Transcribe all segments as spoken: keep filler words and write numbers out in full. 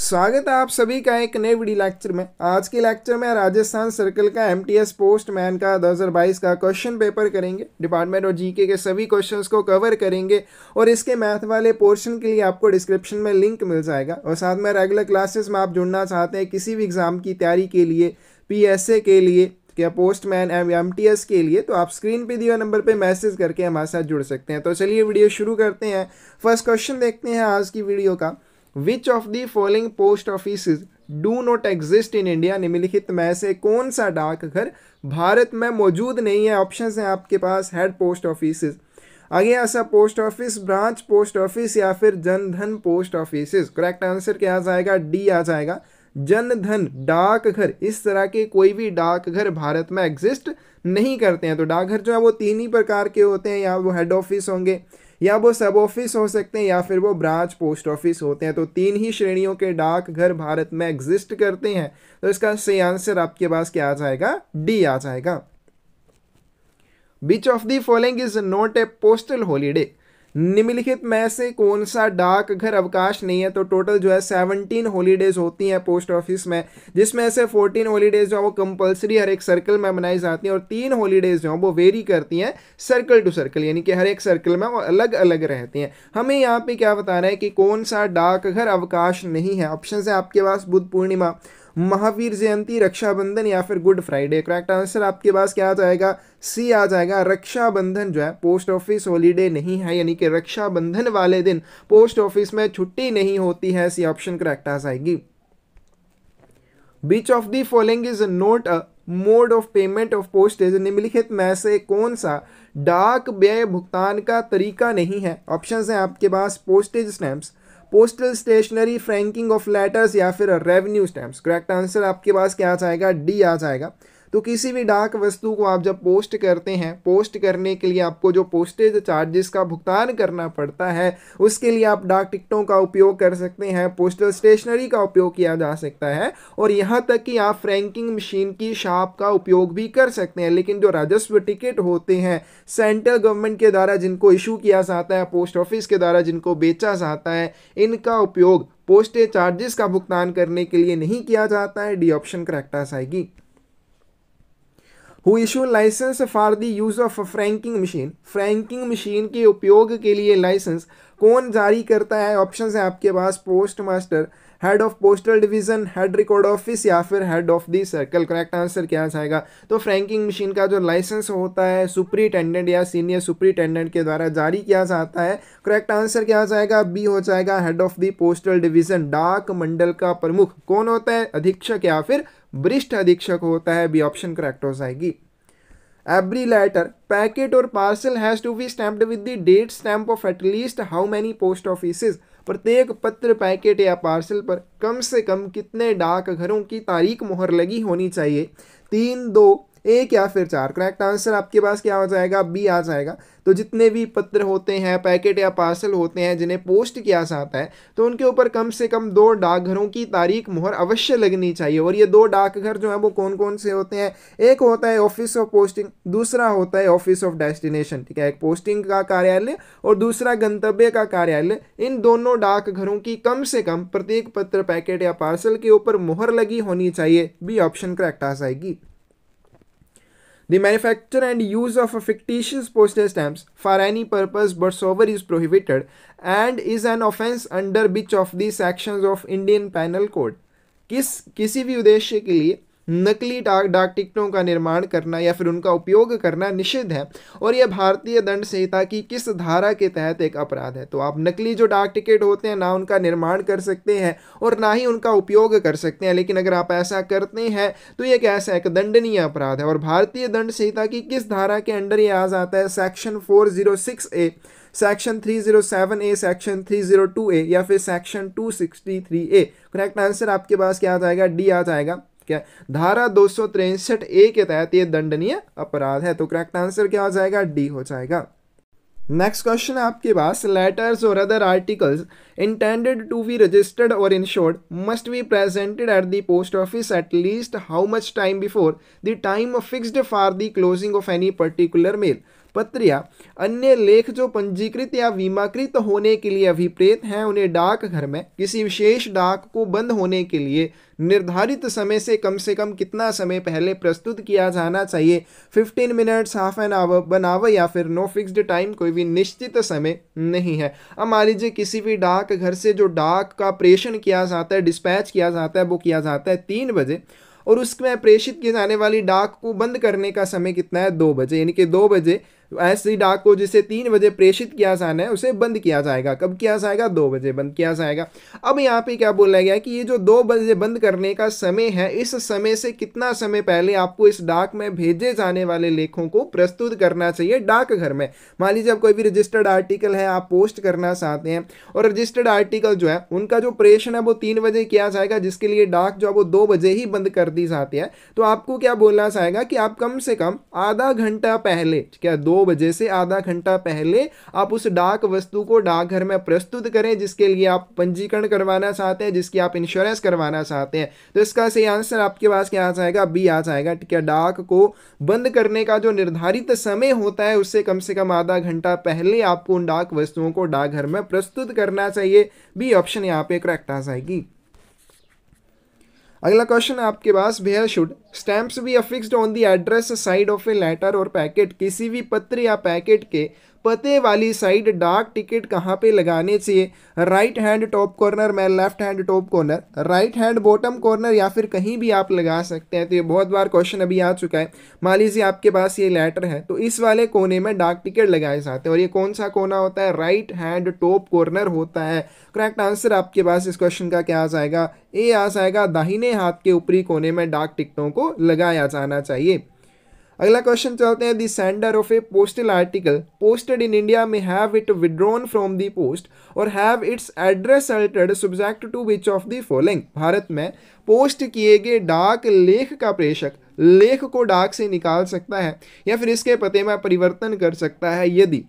स्वागत है आप सभी का एक नए वीडियो लेक्चर में। आज के लेक्चर में राजस्थान सर्कल का एमटीएस पोस्टमैन का दो हज़ार बाईस का क्वेश्चन पेपर करेंगे। डिपार्टमेंट और जीके के सभी क्वेश्चंस को कवर करेंगे और इसके मैथ वाले पोर्शन के लिए आपको डिस्क्रिप्शन में लिंक मिल जाएगा। और साथ में रेगुलर क्लासेस में आप जुड़ना चाहते हैं किसी भी एग्ज़ाम की तैयारी के लिए, पीएसए के लिए या पोस्टमैन एमटीएस के लिए, तो आप स्क्रीन पे दिए हुए नंबर पे मैसेज करके हमारे साथ जुड़ सकते हैं। तो चलिए वीडियो शुरू करते हैं। फर्स्ट क्वेश्चन देखते हैं आज की वीडियो का। Which of the following post offices do not exist in India? निम्नलिखित में से कौन सा डाकघर भारत में मौजूद नहीं है? ऑप्शंस हैं आपके पास हेड पोस्ट ऑफिसेज, आगे ऐसा post office, branch post office या फिर Jan Dhan post offices. Correct answer क्या आ जाएगा? डी आ जाएगा, जनधन डाकघर। इस तरह के कोई भी डाकघर भारत में एग्जिस्ट नहीं करते हैं। तो डाकघर जो है वो तीन ही प्रकार के होते हैं, या वो हेड ऑफिस होंगे, या वो सब ऑफिस हो सकते हैं, या फिर वो ब्रांच पोस्ट ऑफिस होते हैं। तो तीन ही श्रेणियों के डाकघर भारत में एग्जिस्ट करते हैं। तो इसका सही आंसर आपके पास क्या आ जाएगा? डी आ जाएगा। Which of the following is not a postal holiday? निम्नलिखित में से कौन सा डाकघर अवकाश नहीं है? तो टोटल जो है सत्रह हॉलीडेज होती हैं पोस्ट ऑफिस में, जिसमें से चौदह हॉलीडेज जो है वो कंपलसरी हर एक सर्कल में मनाई जाती हैं और तीन हॉलीडेज जो है वो वेरी करती हैं सर्कल टू सर्कल, यानी कि हर एक सर्कल में वो अलग अलग रहती हैं। हमें यहाँ पे क्या बताना है कि कौन सा डाकघर अवकाश नहीं है? ऑप्शन है आपके पास बुद्ध पूर्णिमा, महावीर जयंती, रक्षाबंधन या फिर गुड फ्राइडे। करेक्ट आंसर आपके पास क्या आ जाएगा? सी आ जाएगा। रक्षाबंधन जो है पोस्ट ऑफिस हॉलीडे नहीं है, यानी कि रक्षाबंधन वाले दिन पोस्ट ऑफिस में छुट्टी नहीं होती है। सी ऑप्शन करेक्ट आ जाएगी। Which of the following is not a mode of payment of postage? निम्नलिखित में से कौन सा डाक व्यय भुगतान का तरीका नहीं है? ऑप्शन हैं आपके पास postage stamps, postal stationery, franking of letters या फिर रेवेन्यू स्टैम्प्स। करेक्ट आंसर आपके पास क्या आ जाएगा? डी आ जाएगा। तो किसी भी डाक वस्तु को आप जब पोस्ट करते हैं, पोस्ट करने के लिए आपको जो पोस्टेज चार्जेस का भुगतान करना पड़ता है, उसके लिए आप डाक टिकटों का उपयोग कर सकते हैं, पोस्टल स्टेशनरी का उपयोग किया जा सकता है और यहाँ तक कि आप फ्रैंकिंग मशीन की शाप का उपयोग भी कर सकते हैं। लेकिन जो राजस्व टिकट होते हैं सेंट्रल गवर्नमेंट के द्वारा जिनको इशू किया जाता है, पोस्ट ऑफिस के द्वारा जिनको बेचा जाता है, इनका उपयोग पोस्टेज चार्जेस का भुगतान करने के लिए नहीं किया जाता है। डी ऑप्शन करेक्ट आ जाएगी। Who issue licence for the use of franking machine? Franking machine के उपयोग के लिए लाइसेंस कौन जारी करता है? ऑप्शंस हैं आपके पास post master, head of postal division, head record office या फिर head of the circle. Correct answer क्या आ जाएगा? तो फ्रैंकिंग मशीन का जो लाइसेंस होता है सुपरिटेंडेंट या सीनियर सुपरिटेंडेंट के द्वारा जारी किया जाता है। करेक्ट आंसर क्या आ जाएगा? बी हो जाएगा, head of the postal division. डाक मंडल का प्रमुख कौन होता है? अधीक्षक या फिर वरिष्ठ अधीक्षक होता है। बी ऑप्शन करेक्ट हो जाएगी। एवरी लेटर, पैकेट और parcel has to be stamped with the date stamp of at least how many post offices? प्रत्येक पत्र, पैकेट या पार्सल पर कम से कम कितने डाकघरों की तारीख मोहर लगी होनी चाहिए? तीन, दो, एक या फिर चार। करेक्ट आंसर आपके पास क्या हो जाएगा? बी आ जाएगा। तो जितने भी पत्र होते हैं, पैकेट या पार्सल होते हैं जिन्हें पोस्ट किया जाता है, तो उनके ऊपर कम से कम दो डाकघरों की तारीख मोहर अवश्य लगनी चाहिए। और ये दो डाकघर जो है वो कौन कौन से होते हैं? एक होता है ऑफिस ऑफ पोस्टिंग, दूसरा होता है ऑफिस ऑफ डेस्टिनेशन। ठीक है, एक पोस्टिंग का कार्यालय और दूसरा गंतव्य का कार्यालय। इन दोनों डाकघरों की कम से कम प्रत्येक पत्र, पैकेट या पार्सल के ऊपर मोहर लगी होनी चाहिए। बी ऑप्शन करेक्ट आ जाएगी। The manufacture and use of fictitious postage stamps for any purpose whatsoever is prohibited and is an offence under which of these sections of Indian Penal Code? किस किसी भी उद्देश्य के लिए नकली डाक डाक टिकटों का निर्माण करना या फिर उनका उपयोग करना निषिद्ध है और यह भारतीय दंड संहिता की किस धारा के तहत एक अपराध है? तो आप नकली जो डाक टिकट होते हैं ना उनका निर्माण कर सकते हैं और ना ही उनका उपयोग कर सकते हैं, लेकिन अगर आप ऐसा करते हैं तो ये कैसा एक दंडनीय अपराध है और भारतीय दंड संहिता की किस धारा के अंडर ये आ जाता है? सेक्शन चार सौ छह ए, सेक्शन तीन सौ सात ए, सेक्शन तीन सौ दो ए या फिर सेक्शन दो सौ तिरसठ ए। करेक्ट आंसर आपके पास क्या आ जाएगा? डी आ जाएगा। क्या धारा दो सौ तिरसठ ए के तहत यह दंडनीय अपराध है। तो करेक्ट आंसर क्या हो जाएगा? डी हो जाएगा। नेक्स्ट क्वेश्चन है आपके पास, लेटर्स और other articles intended to be registered और insured must be presented at the post office at least how much time before the time fixed for the closing of any particular mail? पत्र या अन्य लेख जो पंजीकृत या बीमाकृत होने के लिए अभिप्रेत हैं उन्हें डाकघर में किसी विशेष डाक को बंद होने के लिए निर्धारित समय से कम से कम कितना समय पहले प्रस्तुत किया जाना चाहिए। Fifteen minutes, half an hour, one hour या फिर नो फिक्स्ड टाइम, कोई भी निश्चित समय नहीं है। अब मान लीजिए किसी भी डाक घर से जो डाक का प्रेषण किया जाता है, डिस्पैच किया जाता है, वो किया जाता है तीन बजे और उसमें प्रेषित की जाने वाली डाक को बंद करने का समय कितना है, दो बजे। यानी कि दो बजे ऐसी डाक को जिसे तीन बजे प्रेषित किया जाना है उसे बंद किया जाएगा। कब किया जाएगा? दो बजे बंद किया जाएगा। अब यहाँ पे क्या बोला गया कि ये जो दो बजे बंद करने का समय है, इस समय से कितना समय पहले आपको इस डाक में भेजे जाने वाले लेखों को प्रस्तुत करना चाहिए डाकघर में। मान लीजिए अब कोई भी रजिस्टर्ड आर्टिकल है आप पोस्ट करना चाहते हैं और रजिस्टर्ड आर्टिकल जो है उनका जो प्रेषण है वो तीन बजे किया जाएगा, जिसके लिए डाक जो है वो दो बजे ही बंद कर दी जाती है। तो आपको क्या बोलना चाहेगा कि आप कम से कम आधा घंटा पहले, क्या दो बजे से आधा घंटा पहले आप उस डाक वस्तु को डाकघर में प्रस्तुत करें जिसके लिए आप पंजीकरण करवाना चाहते हैं, जिसकी आप इंश्योरेंस करवाना चाहते हैं। तो इसका सही आंसर आपके पास क्या आ जाएगा? बी आ जाएगा। ठीक है, डाक को बंद करने का जो निर्धारित समय होता है उससे कम से कम आधा घंटा पहले आपको उन डाक वस्तुओं को डाकघर में प्रस्तुत करना चाहिए। बी ऑप्शन यहां पर करेक्ट आ जाएगी। अगला क्वेश्चन आपके पास, where should stamps be affixed on the address side of a letter और पैकेट, किसी भी पत्र या पैकेट के पते वाली साइड डाक टिकट कहाँ पे लगाने चाहिए? राइट हैंड टॉप कॉर्नर में, left hand top corner, right hand bottom corner या फिर कहीं भी आप लगा सकते हैं। तो ये बहुत बार क्वेश्चन अभी आ चुका है। मान लीजिए आपके पास ये लेटर है तो इस वाले कोने में डाक टिकट लगाए जाते हैं और ये कौन सा कोना होता है? राइट हैंड टॉप कॉर्नर होता है। करेक्ट आंसर आपके पास इस क्वेश्चन का क्या आ जाएगा? ए आ जाएगा। दाहिने हाथ के ऊपरी कोने में डाक टिकटों को लगाया जाना चाहिए। अगला क्वेश्चन चलते हैं, the sender of a postal article posted in India में have it withdrawn from the post और have its address altered subject to which of the following, Bharat में पोस्ट किए गए डाक लेख का प्रेषक लेख को डाक से निकाल सकता है या फिर इसके पते में परिवर्तन कर सकता है यदि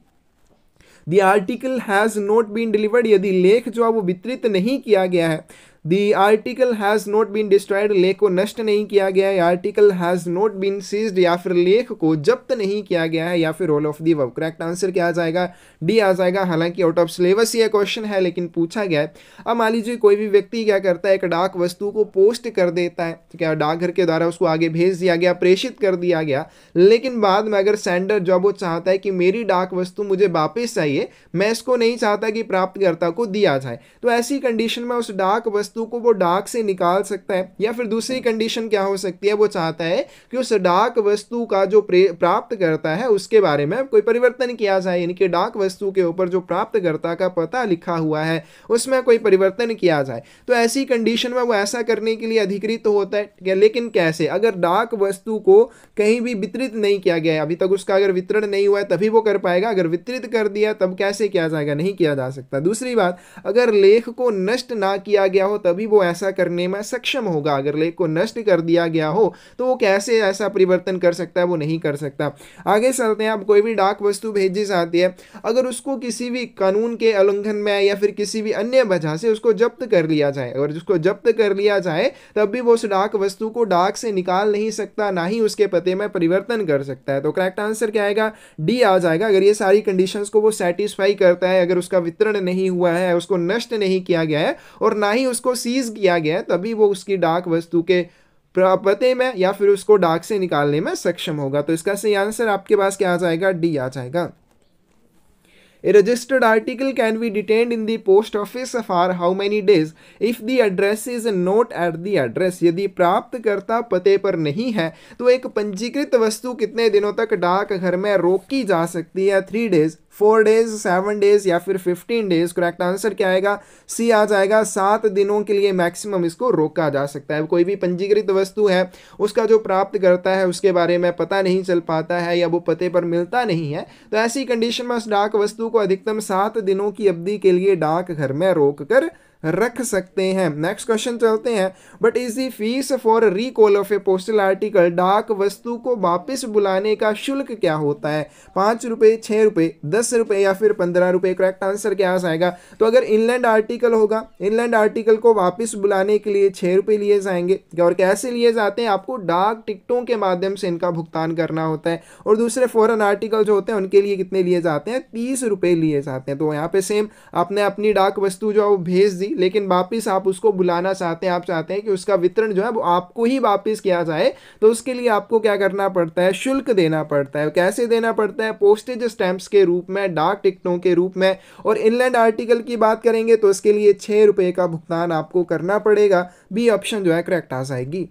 the article has not been delivered, यदि लेख जो है वो वितरित नहीं किया गया है, the article has not been destroyed, लेख को नष्ट नहीं किया गया है, article has not been seized या फिर लेख को जब्त नहीं किया गया है या फिर all of the above. Correct answer क्या आ जाएगा? डी आ जाएगा। हालांकि आउट ऑफ सिलेबस ये क्वेश्चन है लेकिन पूछा गया है। अब मान लीजिए कोई भी व्यक्ति क्या करता है, एक डाक वस्तु को पोस्ट कर देता है, क्या डाकघर के द्वारा उसको आगे भेज दिया गया, प्रेषित कर दिया गया, लेकिन बाद में अगर सेंडर जो वो चाहता है कि मेरी डाक वस्तु मुझे वापस चाहिए, मैं इसको नहीं चाहता कि प्राप्तकर्ता को दिया जाए, तो ऐसी कंडीशन में उस डाक वस्तु को वो डाक से निकाल सकता है। या फिर दूसरी कंडीशन क्या हो सकती है, वो चाहता है कि उस डाक वस्तु का जो प्राप्तकर्ता है उसके बारे में कोई परिवर्तन किया जाए, यानी कि डाक वस्तु के ऊपर जो प्राप्तकर्ता का पता लिखा हुआ है उसमें कोई परिवर्तन किया जाए। तो ऐसी कंडीशन में वो ऐसा करने के लिए अधिकृत होता है, लेकिन कैसे? अगर डाक वस्तु को कहीं भी वितरित नहीं किया गया है, अभी तक उसका अगर वितरण नहीं हुआ है तभी वो कर पाएगा, अगर वितरित कर दिया तब कैसे किया जाएगा? नहीं किया जा सकता। दूसरी बात, अगर लेख को नष्ट ना किया गया हो तभी वो ऐसा करने में सक्षम होगा, अगर लेख को नष्ट कर दिया गया हो तो वो कैसे ऐसा परिवर्तन कर सकता है? वो नहीं कर सकता। आगे चलते हैं, आप कोई भी डाक वस्तु भेजी जाती है अगर उसको किसी भी कानून के उल्लंघन में या फिर किसी भी अन्य वजह से उसको जब्त कर लिया जाए, अगर उसको जब्त कर लिया जाए तब भी वो उस डाक वस्तु को डाक से निकाल नहीं सकता, ना ही उसके पते में परिवर्तन कर सकता है। तो करेक्ट आंसर क्या आएगा? डी आ जाएगा। अगर ये सारी कंडीशंस को वो सेटिस्फाई करता है, अगर उसका वितरण नहीं हुआ है, उसको नष्ट नहीं किया गया है और ना ही उसको सीज किया गया है, तभी वो उसकी डाक वस्तु के पते में या फिर उसको डाक से निकालने में सक्षम होगा। तो इसका सही आंसर आपके पास क्या आ जाएगा? डी आ जाएगा। A registered article can be detained in the post office for how many days if the address is not at the address, यदि प्राप्तकर्ता पते पर नहीं है तो एक पंजीकृत वस्तु कितने दिनों तक डाकघर में रोकी जा सकती है? Three days, four days, seven days या फिर फिफ्टीन डेज। करेक्ट आंसर क्या आएगा? सी आ जाएगा। सात दिनों के लिए मैक्सिमम इसको रोका जा सकता है। कोई भी पंजीकृत वस्तु है उसका जो प्राप्तकर्ता है उसके बारे में पता नहीं चल पाता है या वो पते पर मिलता नहीं है, तो ऐसी कंडीशन में उस डाक वस्तु को अधिकतम सात दिनों की अवधि के लिए डाकघर में रोक कर रख सकते हैं। नेक्स्ट क्वेश्चन चलते हैं, what is the fees for recall of a postal article, डाक वस्तु को वापस बुलाने का शुल्क क्या होता है? पाँच रुपये, छः रुपये, दस रुपये या फिर पंद्रह रुपये? करेक्ट आंसर क्या आएगा? तो अगर इनलैंड आर्टिकल होगा, इनलैंड आर्टिकल को वापस बुलाने के लिए छः रुपये लिए जाएंगे। और कैसे लिए जाते हैं? आपको डाक टिकटों के माध्यम से इनका भुगतान करना होता है। और दूसरे फॉरेन आर्टिकल जो होते हैं उनके लिए कितने लिए जाते हैं? तीस रुपये लिए जाते हैं। तो यहाँ पे सेम आपने अपनी डाक वस्तु जो है वो भेज दी, लेकिन वापस आप उसको बुलाना चाहते हैं, आप चाहते हैं कि उसका वितरण जो है वो आपको ही वापस किया जाए, तो उसके लिए आपको क्या करना पड़ता है? शुल्क देना पड़ता है। कैसे देना पड़ता है? पोस्टेज स्टैंप्स के रूप में, डाक टिकटों के रूप में। और इनलैंड आर्टिकल की बात करेंगे तो इसके लिए छः रुपये का भुगतान आपको करना पड़ेगा। बी ऑप्शन जो है करेक्ट आ जाएगी।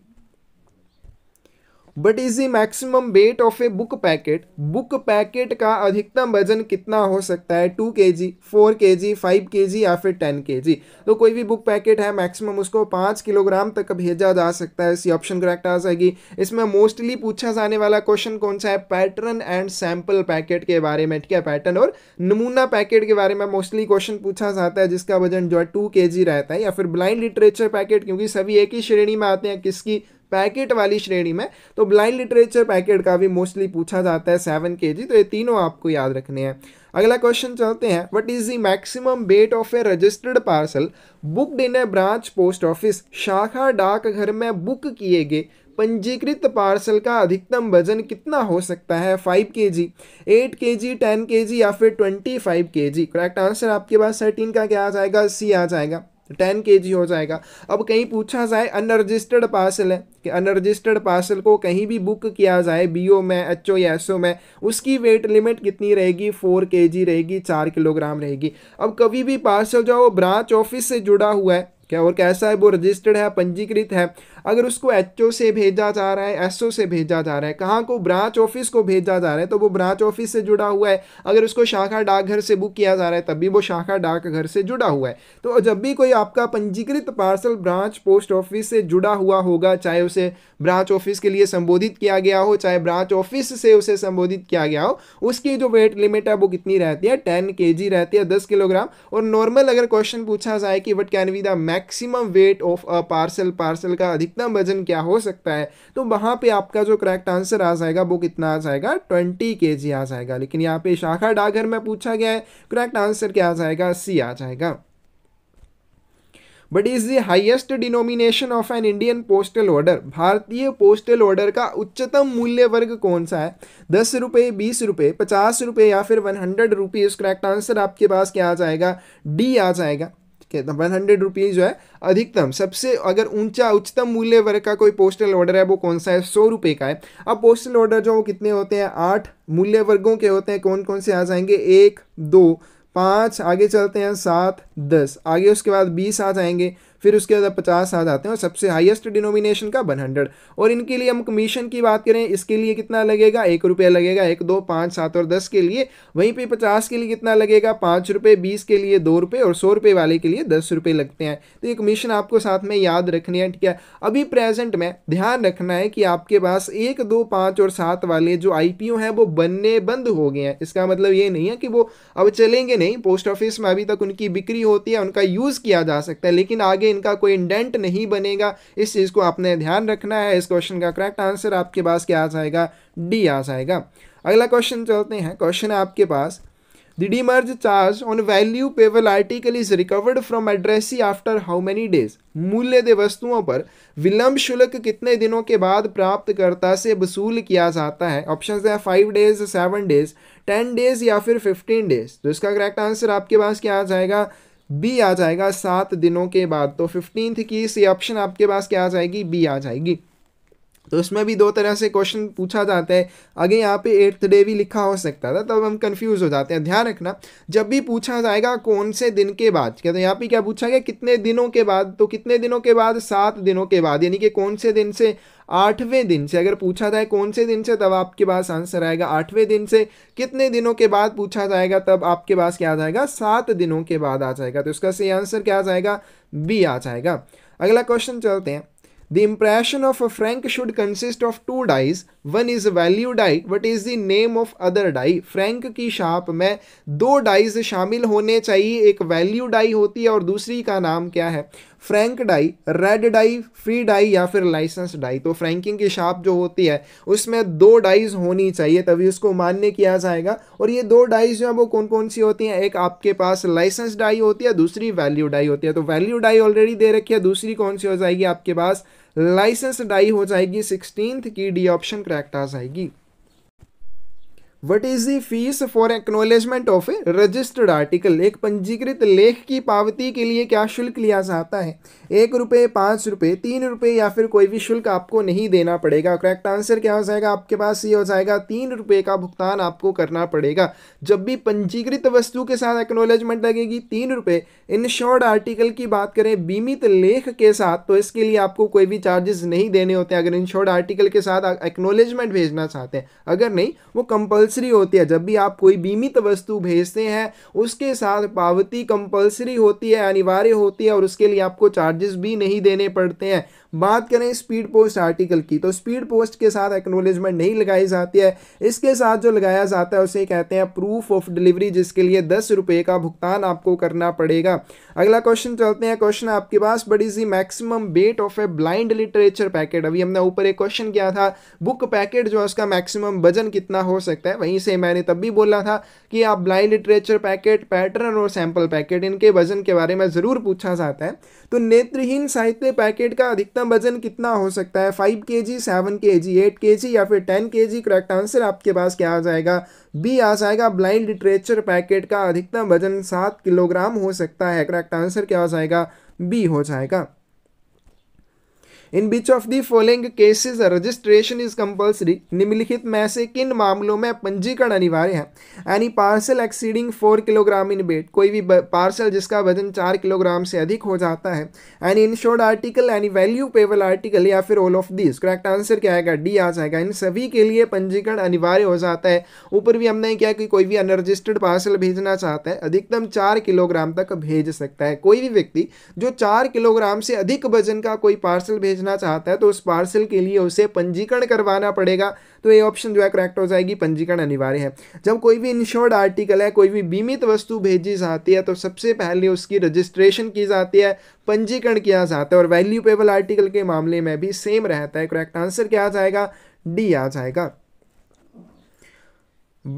But is the maximum weight of a book packet, book packet का अधिकतम वजन कितना हो सकता है? टू के जी, फोर के जी, फाइव के जी या फिर टेन के जी? तो कोई भी बुक पैकेट है मैक्सिमम उसको पाँच किलोग्राम तक भेजा जा सकता है। इसी ऑप्शन करेक्ट आ जाएगी। इसमें मोस्टली पूछा जाने वाला क्वेश्चन कौन सा है? पैटर्न एंड सैम्पल पैकेट के बारे में, ठीक है, पैटर्न और नमूना पैकेट के बारे में मोस्टली क्वेश्चन पूछा जाता है, जिसका वजन जो है टू के जी रहता है। या फिर ब्लाइंड लिटरेचर पैकेट, क्योंकि सभी एक ही श्रेणी में आते हैं, किसकी? पैकेट वाली श्रेणी में। तो ब्लाइंड लिटरेचर पैकेट का भी मोस्टली पूछा जाता है सेवन के जी। तो ये तीनों आपको याद रखने हैं। अगला क्वेश्चन चलते हैं, what is the maximum weight of a registered parcel booked in a branch post office, शाखा डाकघर में बुक किए गए पंजीकृत पार्सल का अधिकतम वजन कितना हो सकता है? फाइव के जी, एट के जी, टेन के जी या फिर ट्वेंटी फाइव के जी? करेक्ट आंसर आपके पास थर्टीन का क्या आ जाएगा? सी आ जाएगा, टेन के जी हो जाएगा। अब कहीं पूछा जाए अनरजिस्टर्ड पार्सल है कि अनरजिस्टर्ड पार्सल को कहीं भी बुक किया जाए, बीओ में, एचओ या एसओ में, उसकी वेट लिमिट कितनी रहेगी? फोर के जी रहेगी, चार किलोग्राम रहेगी। अब कभी भी पार्सल जो है वो ब्रांच ऑफिस से जुड़ा हुआ है क्या, और कैसा है? वो रजिस्टर्ड है, पंजीकृत है। अगर उसको एचओ से भेजा जा रहा है, एसओ से भेजा जा रहा है, कहाँ को? ब्रांच ऑफिस को भेजा जा रहा है, तो वो ब्रांच ऑफिस से जुड़ा हुआ है। अगर उसको शाखा डाकघर से बुक किया जा रहा है, तब भी वो शाखा डाकघर से जुड़ा हुआ है। तो जब भी कोई आपका पंजीकृत पार्सल ब्रांच पोस्ट ऑफिस से जुड़ा हुआ होगा, चाहे उसे ब्रांच ऑफिस के लिए संबोधित किया गया हो, चाहे ब्रांच ऑफिस से उसे संबोधित किया गया हो, उसकी जो वेट लिमिट है वो कितनी रहती है? टेन के जी रहती है, दस किलोग्राम। और नॉर्मल अगर क्वेश्चन पूछा जाए कि what can be the maximum weight of a parcel, parcel का अधिकतम वजन क्या हो सकता है, तो वहाँ पे आपका जो करेक्ट आंसर आ जाएगा वो कितना आ जाएगा? ट्वेंटी के जी आ जाएगा। लेकिन यहाँ पे शाखा डाकघर में पूछा गया है, करेक्ट आंसर क्या आ जाएगा? सी आ जाएगा। What is the highest denomination of an Indian postal order, भारतीय पोस्टल ऑर्डर का उच्चतम मूल्य वर्ग कौन सा है? दस रुपये, बीस रुपये, पचास रुपये या फिर one hundred rupees? Correct answer आपके पास क्या आ जाएगा? डी आ जाएगा। वन हंड्रेड रुपीज़ जो है अधिकतम, सबसे अगर ऊंचा उच्चतम मूल्य वर्ग का कोई पोस्टल ऑर्डर है वो कौन सा है? सौ रुपये का है। अब पोस्टल ऑर्डर जो वो कितने होते हैं? आठ मूल्य वर्गों के होते हैं। कौन कौन से आ जाएंगे? एक, दो, पाँच, आगे चलते हैं सात, दस, आगे उसके बाद बीस आ जाएंगे, फिर उसके बाद पचास आ जाते हैं, और सबसे हाईएस्ट डिनोमिनेशन का वन हंड्रेड। और इनके लिए हम कमीशन की बात करें, इसके लिए कितना लगेगा? एक रुपया लगेगा, एक, दो, पाँच, सात और दस के लिए। वहीं पे पचास के लिए कितना लगेगा? पाँच रुपये, बीस के लिए दो रुपये और सौ रुपये वाले के लिए दस रुपये लगते हैं। तो ये कमीशन आपको साथ में याद रखनी है, ठीक है। अभी प्रेजेंट में ध्यान रखना है कि आपके पास एक, दो, पाँच और सात वाले जो आई पी ओ हैं वो बनने बंद हो गए हैं। इसका मतलब ये नहीं है कि वो अब चलेंगे नहीं, पोस्ट ऑफिस में अभी तक उनकी बिक्री होती है, उनका यूज़ किया जा सकता है, लेकिन आगे इनका कोई इंडेंट नहीं बनेगा। इस चीज को आपने ध्यान रखना है। इस क्वेश्चन का करेक्ट आंसर आपके पास क्या आ जाएगा? डी आ जाएगा। अगला क्वेश्चन चलते हैं। क्वेश्चन है आपके पास, the demurrage charge on value payable article is recovered from addressee after how many days, मूल्यदेय वस्तुओं पर विलंब शुल्क कितने दिनों के बाद प्राप्तकर्ता से वसूल किया जाता है? ऑप्शंस हैं five days, seven days, ten days या फिर फिफ्टीन डेज। तो इसका करेक्ट आंसर आपके पास क्या आ जाएगा? बी आ जाएगा, सात दिनों के बाद। तो फिफ्टींथ की सी ऑप्शन आपके पास क्या आ जाएगी? बी आ जाएगी। तो इसमें भी दो तरह से क्वेश्चन पूछा जाता है। आगे यहाँ पे एट्थ डे भी लिखा हो सकता था, तब हम कंफ्यूज हो जाते हैं। ध्यान रखना, जब भी पूछा जाएगा कौन से दिन के बाद, क्या, तो यहाँ पे क्या पूछा गया? कितने दिनों के बाद। तो कितने दिनों के बाद? सात दिनों के बाद, यानी कि कौन से दिन से? आठवें दिन से। अगर पूछा जाए कौन से दिन से, तब आपके पास आंसर आएगा आठवें दिन से। कितने दिनों के बाद पूछा जाएगा, तब आपके पास क्या आ जाएगा? सात दिनों के बाद आ जाएगा। तो इसका सही आंसर क्या आ जाएगा? बी आ जाएगा। अगला क्वेश्चन चलते हैं। The impression of a franc should consist of two dies. One is value die. What is the name of other die? Franc की शाप में दो डाइज शामिल होने चाहिए. एक वैल्यू डाई होती है और दूसरी का नाम क्या है? Frank die, red die, free die या फिर लाइसेंस डाई. तो फ्रैंकिंग की शाप जो होती है उसमें दो डाइज होनी चाहिए तभी उसको मान्य किया जाएगा. और ये दो डाइज जो है वो कौन कौन सी होती हैं? एक आपके पास लाइसेंस डाई होती है, दूसरी वैल्यू डाई होती है. तो वैल्यू डाई ऑलरेडी दे रखी है, दूसरी कौन सी हो जाएगी? आपके पास लाइसेंस डाई हो जाएगी. सिक्सटीन्थ की डी ऑप्शन करेक्ट आ जाएगी. What is the fees for acknowledgement of a registered article? एक पंजीकृत लेख की पावती के लिए क्या शुल्क लिया जाता है? एक रुपये, पाँच रुपये, तीन रुपये या फिर कोई भी शुल्क आपको नहीं देना पड़ेगा. करेक्ट आंसर क्या हो जाएगा? आपके पास ये हो जाएगा, तीन रुपये का भुगतान आपको करना पड़ेगा. जब भी पंजीकृत वस्तु के साथ एक्नोलेजमेंट लगेगी तीन रुपये. इंश्योर्ड आर्टिकल की बात करें बीमित लेख के साथ, तो इसके लिए आपको कोई भी चार्जेस नहीं देने होते हैं अगर इंश्योर्ड आर्टिकल के साथ एक्नोलेजमेंट भेजना चाहते हैं. अगर नहीं, वो कंपल्सरी होती है. जब भी आप कोई बीमित वस्तु भेजते हैं उसके साथ पावती कंपल्सरी होती है, अनिवार्य होती है, और उसके लिए आपको चार्जेस भी नहीं देने पड़ते हैं. बात करें स्पीड पोस्ट आर्टिकल की, तो स्पीड पोस्ट के साथ एक्नोलेजमेंट नहीं लगाई जाती है. इसके साथ जो लगाया जाता है उसे कहते हैं प्रूफ ऑफ डिलीवरी, जिसके लिए दस रुपये का भुगतान आपको करना पड़ेगा. अगला क्वेश्चन चलते हैं. क्वेश्चन आपके पास, what is the maximum weight of a blind literature packet? अभी हमने ऊपर एक क्वेश्चन किया था, बुक पैकेट जो है उसका मैक्सिमम वजन कितना हो सकता है. वहीं से मैंने तब भी बोला था कि आप ब्लाइंड लिटरेचर पैकेट, पैटर्न और सैम्पल पैकेट, इनके वजन के बारे में ज़रूर पूछा जाता है. तो नेत्रहीन साहित्य पैकेट का अधिकतम वजन कितना हो सकता है? Five KG, seven KG, eight KG या फिर टेन केजी? करेक्ट आंसर आपके पास क्या आ जाएगा? बी आ जाएगा. ब्लाइंड लिटरेचर पैकेट का अधिकतम वजन सात किलोग्राम हो सकता है. करेक्ट आंसर क्या हो जाएगा? बी हो जाएगा. In which of the following cases registration is compulsory? निम्नलिखित में से किन मामलों में पंजीकरण अनिवार्य है? Any parcel exceeding four kilogram in weight, कोई भी पार्सल जिसका वजन चार किलोग्राम से अधिक हो जाता है. Any insured article, any value payable article या फिर all of this? Correct answer क्या आएगा? डी आ जाएगा. इन सभी के लिए पंजीकरण अनिवार्य हो जाता है. ऊपर भी हमने क्या कि कोई भी अनरजिस्टर्ड पार्सल भेजना चाहता है अधिकतम चार किलोग्राम तक भेज सकता है. कोई भी व्यक्ति जो चार किलोग्राम से अधिक वजन का कोई पार्सल भेज चाहता है तो उस पार्सल के लिए उसे पंजीकरण करवाना पड़ेगा. तो ये ऑप्शन जो है करेक्ट हो जाएगी, पंजीकरण अनिवार्य है. जब कोई भी इंश्योर्ड आर्टिकल है, कोई भी बीमित वस्तु भेजी जाती है तो सबसे पहले उसकी रजिस्ट्रेशन की जाती है, पंजीकरण किया जाता है. और वैल्यूएबल आर्टिकल के मामले में भी सेम रहता है. करेक्ट आंसर क्या आ जाएगा? डी आ जाएगा.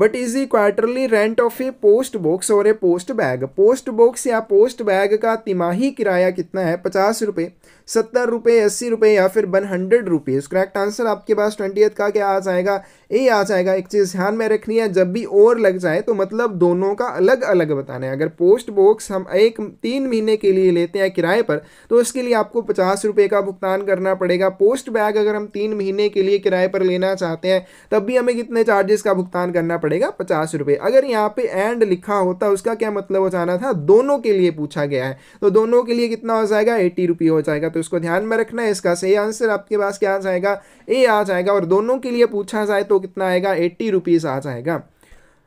What is the quarterly rent of a post box और a post bag? Post box या पोस्ट बैग का तिमाही किराया कितना है? पचास रुपये, सत्तर रुपये, अस्सी रुपये या फिर one hundred rupees? Correct answer आपके पास ट्वेंटी का क्या आ जाएगा? ए आ जाएगा. एक चीज़ ध्यान में रखनी है, जब भी और लग जाए तो मतलब दोनों का अलग अलग बताना है. अगर पोस्ट बॉक्स हम एक तीन महीने के लिए लेते हैं किराए पर तो उसके लिए आपको पचास रुपये का भुगतान करना पड़ेगा. पोस्ट बैग अगर हम तीन महीने के लिए किराए पर लेना चाहते हैं तब भी हमें कितने चार्जेस का भुगतान करना पड़ेगा? पचास रुपए. अगर यहाँ पे एंड लिखा होता उसका क्या मतलब हो जाना था? दोनों के लिए पूछा गया है तो दोनों के लिए कितना हो जाएगा? अस्सी रुपए हो जाएगा. तो इसको ध्यान में रखना है. इसका सही आंसर आपके पास क्या आ जाएगा? ए आ जाएगा. और दोनों के लिए पूछा जाए तो कितना आएगा? अस्सी रुपीस आ जाएगा.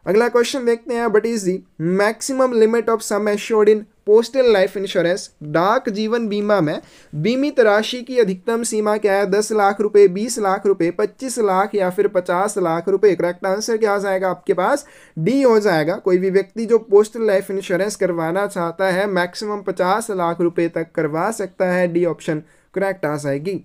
अगला क्वेश्चन देखते हैं. What is the maximum limit of sum assured in postal life insurance? डाक जीवन बीमा में बीमित राशि की अधिकतम सीमा क्या है? दस लाख रुपए, बीस लाख रुपए, पच्चीस लाख या फिर पचास लाख रुपए? करेक्ट आंसर क्या आ जाएगा? आपके पास डी हो जाएगा. कोई भी व्यक्ति जो पोस्टल लाइफ इंश्योरेंस करवाना चाहता है मैक्सिमम पचास लाख रुपए तक करवा सकता है. डी ऑप्शन करेक्ट आ जाएगी.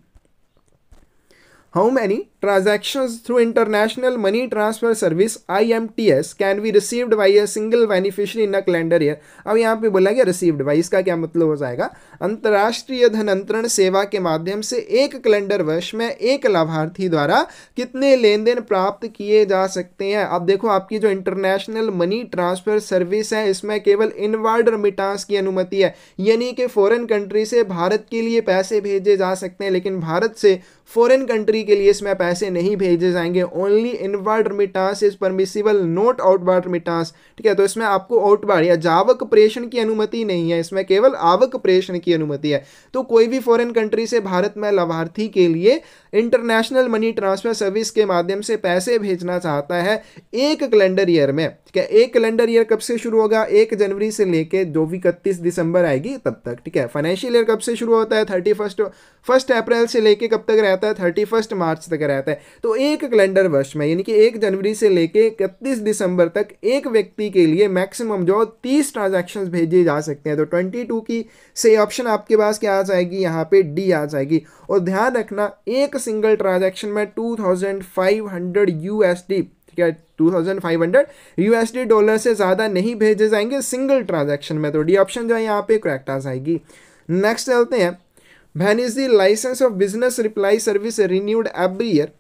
How many transactions through international money transfer service I M T S can be received by a single beneficiary in a calendar year? अब यहाँ पे बोला गया received by, इसका क्या मतलब हो जाएगा? अंतर्राष्ट्रीय धन अंतरण सेवा के माध्यम से एक कैलेंडर वर्ष में एक लाभार्थी द्वारा कितने लेन देन प्राप्त किए जा सकते हैं? अब देखो आपकी जो इंटरनेशनल मनी ट्रांसफ़र सर्विस है इसमें केवल इनवर्ड रिमिटांस की अनुमति है, यानी कि फॉरेन कंट्री से भारत के लिए पैसे भेजे जा सकते हैं लेकिन भारत से फॉरेन कंट्री के लिए इसमें पैसे पैसे नहीं भेजे जाएंगे, only inward remittance is permissible, not outward remittance. ठीक है, तो इसमें आपको आउटवर्ड या जावक प्रेषण की अनुमति नहीं है, इसमें केवल आवक प्रेषण की अनुमति है। तो कोई भी फॉरेन कंट्री से भारत में लाभार्थी के लिए इंटरनेशनल मनी ट्रांसफर सर्विस के माध्यम से पैसे भेजना चाहता है एक कैलेंडर ईयर में। ठीक है, एक कैलेंडर ईयर कब से शुरू होगा? एक जनवरी से लेकर जो भी इकतीस दिसंबर आएगी तब तक। ठीक है, फाइनेंशियल ईयर कब से शुरू होता है? थर्टी फर्स्ट फर्स्ट अप्रैल से लेके कब तक रहता है? थर्टी फर्स्ट मार्च तक रहता है। तो एक कैलेंडर वर्ष में यानी कि एक जनवरी से लेके इकतीस दिसंबर तक एक व्यक्ति के लिए मैक्सिमम जो तीस ट्रांजैक्शंस भेजे जा सकते हैं। तो बाईस की से ऑप्शन आपके पास क्या आ जाएगी? यहाँ पे डी आ जाएगी। और ध्यान रखना एक सिंगल ट्रांजैक्शन में two thousand five hundred USD, ठीक है, पच्चीस सौ यूएसडी डॉलर से ज़्यादा नहीं भेजे जाएंगे सिंगल ट्रांजैक्शन में। तो डी ऑप्शन जो है यहाँ पे करेक्ट आ जाएगी। नेक्स्ट चलते हैं, when is the licence of business reply service renewed every year.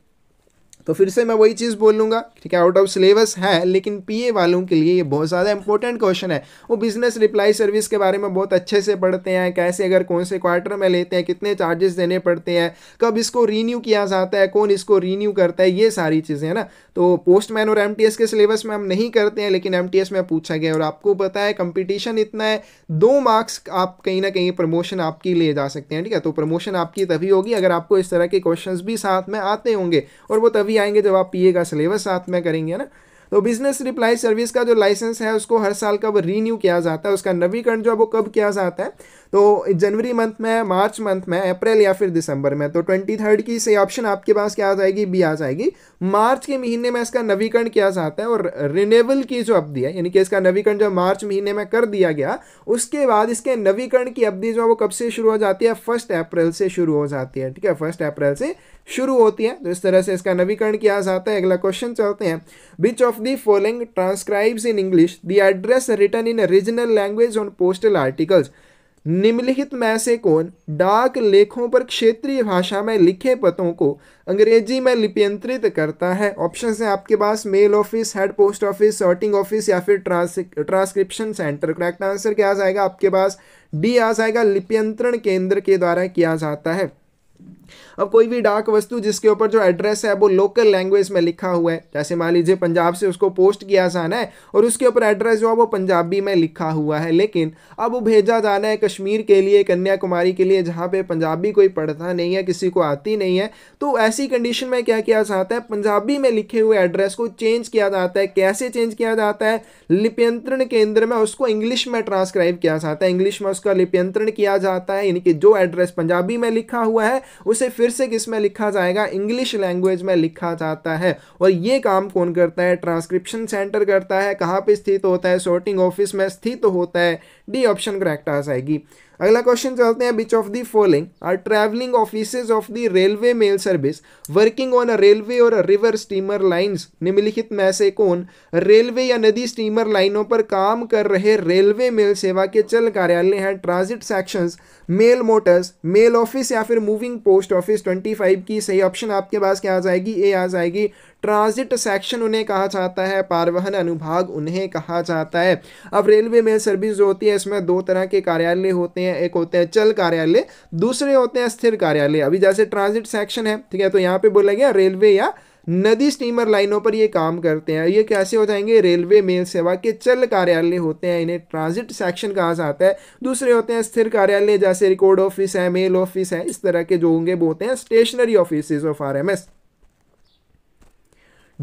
तो फिर से मैं वही चीज़ बोलूँगा, ठीक है, आउट ऑफ सिलेबस है, लेकिन पीए वालों के लिए ये बहुत ज़्यादा इंपॉर्टेंट क्वेश्चन है। वो बिजनेस रिप्लाई सर्विस के बारे में बहुत अच्छे से पढ़ते हैं, कैसे अगर कौन से क्वार्टर में लेते हैं, कितने चार्जेस देने पड़ते हैं, कब इसको रीन्यू किया जाता है, कौन इसको रीन्यू करता है, ये सारी चीज़ें है ना। तो पोस्टमैन और एमटीएस के सिलेबस में हम नहीं करते हैं, लेकिन एमटीएस में पूछा गया और आपको पता है कंपटीशन इतना है, दो मार्क्स आप कहीं ना कहीं प्रमोशन आपकी ले जा सकते हैं। ठीक है, तो प्रमोशन आपकी तभी होगी अगर आपको इस तरह के क्वेश्चन भी साथ में आते होंगे, और वो तभी आएंगे जब आप पीए का सिलेबस साथ में करेंगे ना। तो बिजनेस रिप्लाई सर्विस का जो लाइसेंस है उसको हर साल कब रीन्यू किया जाता है, उसका नवीकरण जो है वो कब किया जाता है? तो जनवरी मंथ में, मार्च मंथ में, अप्रैल या फिर दिसंबर में। तो तेईस की से ऑप्शन आपके पास क्या आ जाएगी? बी आ जाएगी। मार्च के महीने में इसका नवीकरण किया जाता है और रिन्यूएबल की जो अवधि है यानी कि इसका नवीकरण जो मार्च महीने में कर दिया गया, उसके बाद इसके नवीकरण की अवधि जो है वो कब से शुरू हो जाती है? फर्स्ट अप्रैल से शुरू हो जाती है। ठीक है, फर्स्ट अप्रैल से शुरू होती है। तो इस तरह से इसका नवीकरण किया जाता है। अगला क्वेश्चन चलते हैं, which of the following transcribes in English the address written in regional language on postal articles. निम्नलिखित में से कौन डाक लेखों पर क्षेत्रीय भाषा में लिखे पतों को अंग्रेजी में लिप्यंतरित करता है? ऑप्शंस हैं आपके पास mail office, head post office, sorting office या फिर trans transcription centre. Correct answer क्या आ जाएगा आपके पास? डी आ जाएगा, लिप्यंतरण केंद्र के द्वारा किया जाता है। अब कोई भी डाक वस्तु जिसके ऊपर जो एड्रेस है वो लोकल लैंग्वेज में लिखा हुआ है, जैसे मान लीजिए पंजाब से उसको पोस्ट किया जाना है और उसके ऊपर एड्रेस जो है वो पंजाबी में लिखा हुआ है, लेकिन अब वो भेजा जाना है कश्मीर के लिए, कन्याकुमारी के लिए, जहाँ पे पंजाबी कोई पढ़ता नहीं है, किसी को आती नहीं है। तो ऐसी कंडीशन में क्या किया जाता है? पंजाबी में लिखे हुए एड्रेस को चेंज किया जाता है। कैसे चेंज किया जाता है? लिप्यंतरण केंद्र में उसको इंग्लिश में ट्रांसक्राइब किया जाता है, इंग्लिश में उसका लिप्यंतरण किया जाता है, यानी कि जो एड्रेस पंजाबी में लिखा हुआ है उसे फिर से किसमें लिखा जाएगा? इंग्लिश लैंग्वेज में लिखा जाता है। और ये काम कौन करता है? ट्रांसक्रिप्शन सेंटर करता है। कहाँ पे स्थित होता है? सॉर्टिंग ऑफिस में स्थित होता है। डी ऑप्शन करेक्ट आ जाएगी। अगला क्वेश्चन चलते हैं, which of the following are travelling offices of the railway mail service working on railway और रिवर स्टीमर लाइंस। निम्नलिखित में से कौन रेलवे या नदी स्टीमर लाइनों पर काम कर रहे रेलवे मेल सेवा के चल कार्यालय हैं? Transit sections, mail motors, mail office या फिर मूविंग पोस्ट ऑफिस। पच्चीस की सही ऑप्शन आपके पास क्या आ जाएगी? ए आ जाएगी। ट्रांजिट सेक्शन उन्हें कहा जाता है, पारवहन अनुभाग उन्हें कहा जाता है। अब रेलवे मेल सर्विस जो होती है इसमें दो तरह के कार्यालय होते हैं, एक होते हैं चल कार्यालय, दूसरे होते हैं स्थिर कार्यालय। अभी जैसे ट्रांजिट सेक्शन है, ठीक है, तो यहाँ पे बोला गया रेलवे या नदी स्टीमर लाइनों पर ये काम करते हैं। ये कैसे हो जाएंगे? रेलवे मेल सेवा के चल कार्यालय होते हैं, इन्हें ट्रांजिट सेक्शन कहा जाता है। दूसरे होते हैं स्थिर कार्यालय, जैसे रिकॉर्ड ऑफिस है, मेल ऑफिस है, इस तरह के जो होंगे वो होते हैं stationery office of R M S.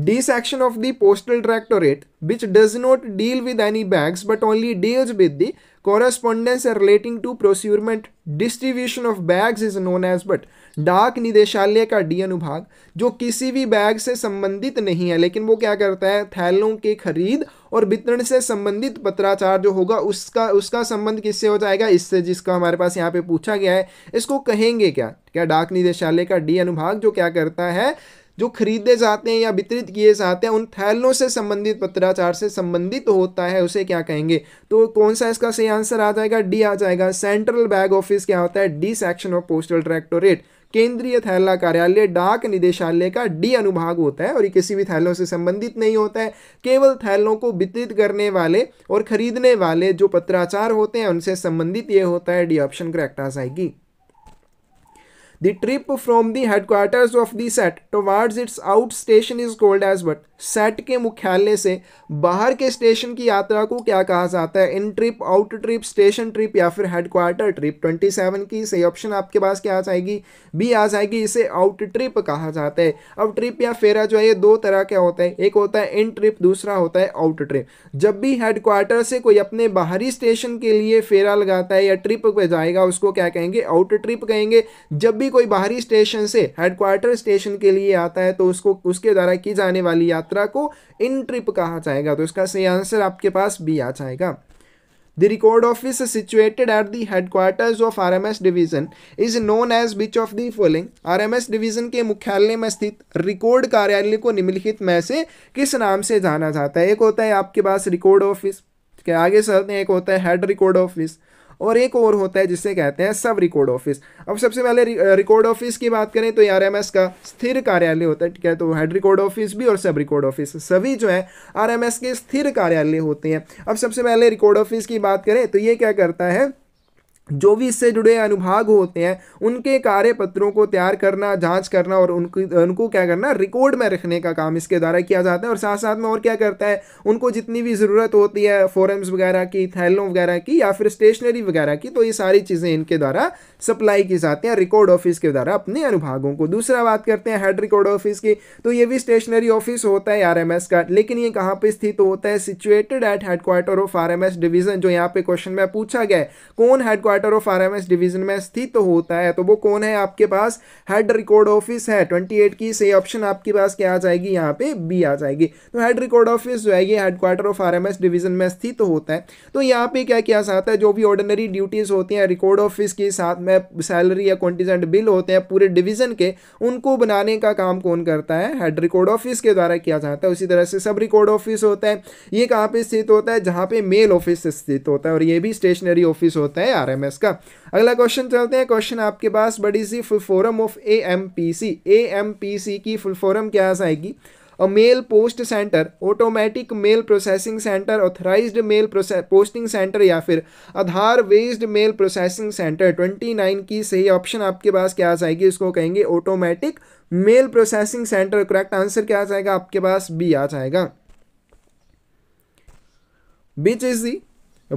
D section of the postal directorate which does not deal with any bags but only deals with the correspondence relating to procurement distribution of bags is known as but। डाक निदेशालय का D अनुभाग जो किसी भी bag से संबंधित नहीं है, लेकिन वो क्या करता है? थैलों के खरीद और वितरण से संबंधित पत्राचार जो होगा उसका उसका संबंध किससे हो जाएगा? इससे, जिसका हमारे पास यहाँ पे पूछा गया है। इसको कहेंगे क्या? क्या डाक निदेशालय का डी अनुभाग जो क्या करता है? जो खरीदे जाते हैं या वितरित किए जाते हैं उन थैलों से संबंधित, पत्राचार से संबंधित होता है, उसे क्या कहेंगे? तो कौन सा इसका सही आंसर आ जाएगा? डी आ जाएगा। सेंट्रल बैग ऑफिस क्या होता है? D section of postal directorate. केंद्रीय थैला कार्यालय डाक निदेशालय का डी अनुभाग होता है और ये किसी भी थैलों से संबंधित नहीं होता है, केवल थैलों को वितरित करने वाले और खरीदने वाले जो पत्राचार होते हैं उनसे संबंधित ये होता है। डी ऑप्शन करेक्ट आ जाएगी। The trip from the headquarters of the set towards its out station is called as what? सेट के मुख्यालय से बाहर के स्टेशन की यात्रा को क्या कहा जाता है? In trip, out trip, station trip या फिर हेडक्वार्टर ट्रिप। सत्ताईस की सही ऑप्शन आपके पास क्या आ जाएगी? बी आ जाएगी। इसे आउट ट्रिप कहा जाता है। अब ट्रिप या फेरा जो है ये दो तरह का होता है, एक होता है इन ट्रिप, दूसरा होता है आउट ट्रिप। जब भी हेडक्वार्टर से कोई अपने बाहरी स्टेशन के लिए फेरा लगाता है या ट्रिप पर जाएगा उसको क्या कहेंगे? आउट ट्रिप कहेंगे। जब भी कोई बाहरी स्टेशन से हेडक्वार्टर स्टेशन के लिए आता है तो उसको उसके द्वारा की जाने वाली यात्रा को इन ट्रिप कहा जाएगा। तो इसका सही आंसर आपके पास बी आ जाएगा। The record office situated at the headquarters of R M S division is known as which of the following? R M S division के मुख्यालय में स्थित रिकॉर्ड कार्यालय को निम्नलिखित में से किस नाम से जाना जाता है? एक होता है आपके पास रिकॉर्ड ऑफिस के आगे चलते हैं, एक होता है हेड रिकॉर्ड ऑफिस और एक और होता है जिसे कहते हैं सब रिकॉर्ड ऑफिस। अब सबसे पहले रिकॉर्ड ऑफिस की बात करें तो आरएमएस का स्थिर कार्यालय होता है, ठीक है। तो हेड रिकॉर्ड ऑफिस भी और सब रिकॉर्ड ऑफिस सभी जो है आरएमएस के स्थिर कार्यालय होते हैं। अब सबसे पहले रिकॉर्ड ऑफिस की बात करें तो ये क्या करता है, जो भी इससे जुड़े अनुभाग होते हैं उनके कार्यपत्रों को तैयार करना, जांच करना और उनको उनको क्या करना, रिकॉर्ड में रखने का काम इसके द्वारा किया जाता है। और साथ साथ में और क्या करता है, उनको जितनी भी ज़रूरत होती है फॉर्म्स वगैरह की, थैलों वगैरह की या फिर स्टेशनरी वगैरह की, तो ये सारी चीज़ें इनके द्वारा सप्लाई की जाती हैं रिकॉर्ड ऑफिस के द्वारा अपने अनुभागों को। दूसरा बात करते हैं हेड रिकॉर्ड ऑफिस की, तो ये भी स्टेशनरी ऑफिस होता है आरएमएस का, लेकिन ये कहाँ पर स्थित होता है? Situated at headquarter of RMS division, जो यहाँ पे क्वेश्चन में पूछा गया है कौन हेडक्वार्टर ऑफ आरएमएस डिवीजन में स्थित होता है, तो वो कौन है आपके पास? हेड रिकॉर्ड ऑफिस है। अट्ठाईस की सही ऑप्शन आपके पास क्या आ जाएगी? यहाँ पे बी आ जाएगी। तो हेड रिकॉर्ड ऑफिस जो है ये हेडक्वार्टर ऑफ आरएमएस डिवीजन में स्थित होता है। तो यहाँ पे क्या किया जाता है, जो भी ऑर्डिनरी ड्यूटीज होती हैं रिकॉर्ड ऑफिस के साथ में सैलरी या कॉन्टिजेंट बिल होते हैं पूरे डिवीजन के, उनको बनाने का काम कौन करता है? हेड रिकॉर्ड ऑफिस के द्वारा किया जाता है। उसी तरह से सब रिकॉर्ड ऑफिस होता है, ये कहाँ पे स्थित होता है? जहाँ पे मेल ऑफिस स्थित होता है और ये भी स्टेशनरी ऑफिस होता है आरएमएस इसका। अगला क्वेश्चन चलते हैं, क्वेश्चन आपके पास बड़ी सी full form of AMPC. AMPC की फुल फॉर्म क्या आ जाएगी? A mail post centre, automatic mail processing centre, authorised mail posting centre या फिर Aadhaar based mail processing centre. उनतीस की सही ऑप्शन आपके पास क्या आ जाएगी? इसको कहेंगे automatic mail processing centre. Correct answer क्या आ जाएगा आपके पास? बी आ जाएगा। Which is the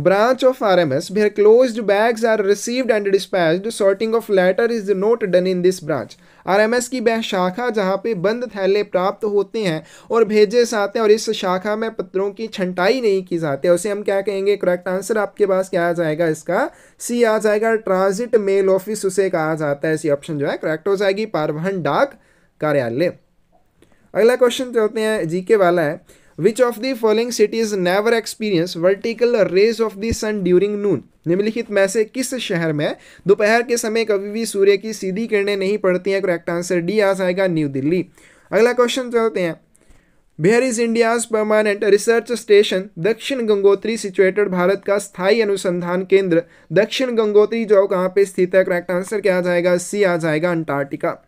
branch of R M S where closed bags are received and dispatched, sorting of letter is not done in this branch। RMS की वह शाखा जहाँ पे बंद थैले प्राप्त होते हैं और भेजे जाते हैं और इस शाखा में पत्रों की छंटाई नहीं की जाती है, उसे हम क्या कहेंगे? करेक्ट आंसर आपके पास क्या आ जाएगा? इसका सी आ जाएगा। ट्रांजिट मेल ऑफिस उसे कहा जाता है। सी ऑप्शन जो है करेक्ट हो जाएगी, परिवहन डाक कार्यालय। अगला क्वेश्चन चलते हैं, जीके वाला है। Which of the following cities never experience vertical rays of the sun during noon? निम्नलिखित में से किस शहर में दोपहर के समय कभी भी सूर्य की सीधी किरणें नहीं पड़ती हैं? करेक्ट आंसर डी आ जाएगा, न्यू दिल्ली। अगला क्वेश्चन चलते हैं, where is India's permanent research station Dakshin Gangotri situated? Bharat का स्थायी अनुसंधान केंद्र दक्षिण गंगोत्री जो कहाँ पे स्थित है? करेक्ट आंसर क्या आ जाएगा? सी आ जाएगा, Antarctica.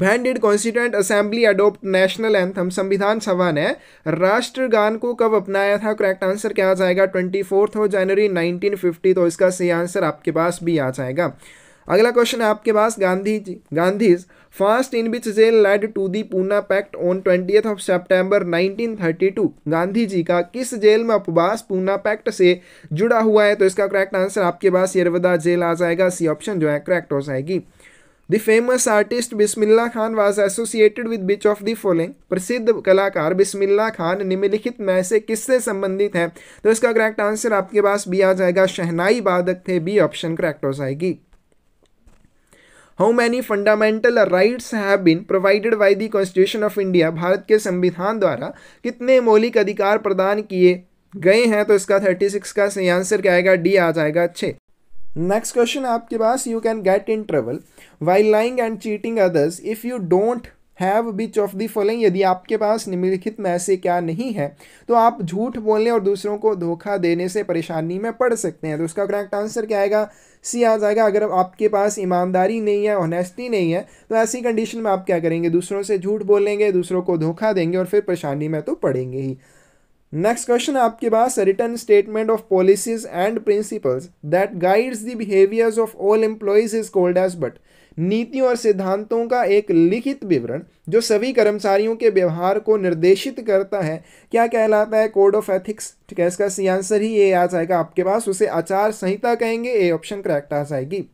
When did Constituent Assembly adopt national anthem? संविधान सभा ने राष्ट्रगान को कब अपनाया था? करेक्ट आंसर क्या आ जाएगा? चौबीस जनवरी नाइनटीन फिफ्टी। तो इसका सही आंसर आपके पास भी आ जाएगा। अगला क्वेश्चन है आपके पास, Gandhi ji Gandhi's first in which jail led to the Poona pact on twentieth of September nineteen thirty two? Gandhi ji का किस जेल में उपवास पूना पैक्ट से जुड़ा हुआ है? तो इसका करेक्ट आंसर आपके पास यरवदा जेल आ जाएगा। सी ऑप्शन जो है करेक्ट हो जाएगी। The famous artist Bismillah Khan was associated with which of the following? प्रसिद्ध कलाकार बिस्मिल्ला खान निम्नलिखित में से किससे संबंधित हैं? तो इसका करेक्ट आंसर आपके पास बी आ जाएगा, शहनाई वादक थे। बी ऑप्शन करेक्ट हो जाएगी। How many fundamental rights have been provided by the constitution of India? Bharat के संविधान द्वारा कितने मौलिक अधिकार प्रदान किए गए हैं? तो इसका थर्टी सिक्स का सही आंसर क्या आएगा? डी आ जाएगा, छः। नेक्स्ट क्वेश्चन आपके पास, you can get in trouble while lying and cheating others if you don't have which of the following? यदि आपके पास निम्नलिखित में से क्या नहीं है तो आप झूठ बोलने और दूसरों को धोखा देने से परेशानी में पड़ सकते हैं। तो उसका करेक्ट आंसर क्या आएगा? सी आ जाएगा। अगर आपके पास ईमानदारी नहीं है, ऑनेस्टी नहीं है, तो ऐसी कंडीशन में आप क्या करेंगे? दूसरों से झूठ बोलेंगे, दूसरों को धोखा देंगे और फिर परेशानी में तो पड़ेंगे ही। नेक्स्ट क्वेश्चन आपके पास written statement of policies and principles that guides the behaviours of all employees is called as what. नीतियों और सिद्धांतों का एक लिखित विवरण जो सभी कर्मचारियों के व्यवहार को निर्देशित करता है क्या कहलाता है? Code of ethics. ठीक है, इसका सी आंसर ही ए आ जाएगा आपके पास, उसे आचार संहिता कहेंगे। ए ऑप्शन करेक्ट आ जाएगी।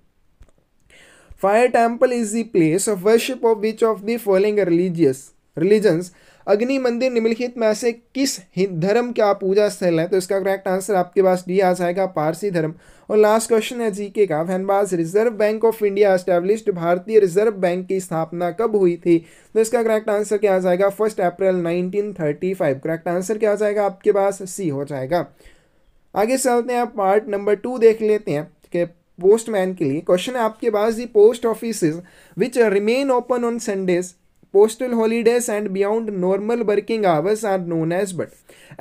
Fire temple is the place of worship of which of the following religious religions. अग्नि मंदिर निम्नलिखित में से किस धर्म का पूजा स्थल है? तो इसका करेक्ट आंसर आपके पास डी आ जाएगा, पारसी धर्म। और लास्ट क्वेश्चन है जीके का, when was reserve bank of India established. भारतीय रिजर्व बैंक की स्थापना कब हुई थी? तो इसका करेक्ट आंसर क्या आ जाएगा? First April nineteen thirty five. Correct answer क्या आ जाएगा आपके पास? सी हो जाएगा। आगे चलते हैं, पार्ट नंबर टू देख लेते हैं कि पोस्टमैन के लिए क्वेश्चन है आपके पास the post offices which remain open on Sundays postal holidays and beyond normal working hours are known as what.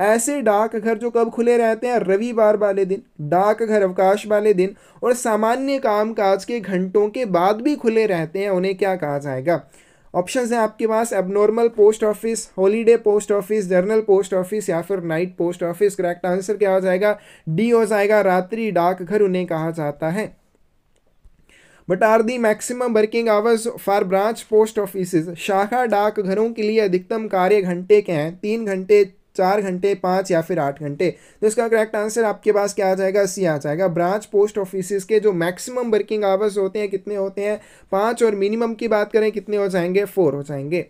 ऐसे डाकघर जो कब खुले रहते हैं? रविवार वाले दिन, डाकघर अवकाश वाले दिन और सामान्य कामकाज के घंटों के बाद भी खुले रहते हैं, उन्हें क्या कहा जाएगा? ऑप्शंस हैं आपके पास abnormal post office, holiday post office, general post office या फिर night post office. Correct answer क्या हो जाएगा? डी हो जाएगा, रात्रि डाकघर उन्हें कहा जाता है। What are the maximum working hours for branch post offices. शाखा डाकघरों के लिए अधिकतम कार्य घंटे के हैं? तीन घंटे, चार घंटे, पाँच या फिर आठ घंटे। तो इसका करेक्ट आंसर आपके पास क्या आ जाएगा? सी आ जाएगा। ब्रांच पोस्ट ऑफिसेज के जो मैक्सिमम वर्किंग आवर्स होते हैं कितने होते हैं? पाँच। और मिनिमम की बात करें कितने हो जाएंगे? फोर हो जाएंगे।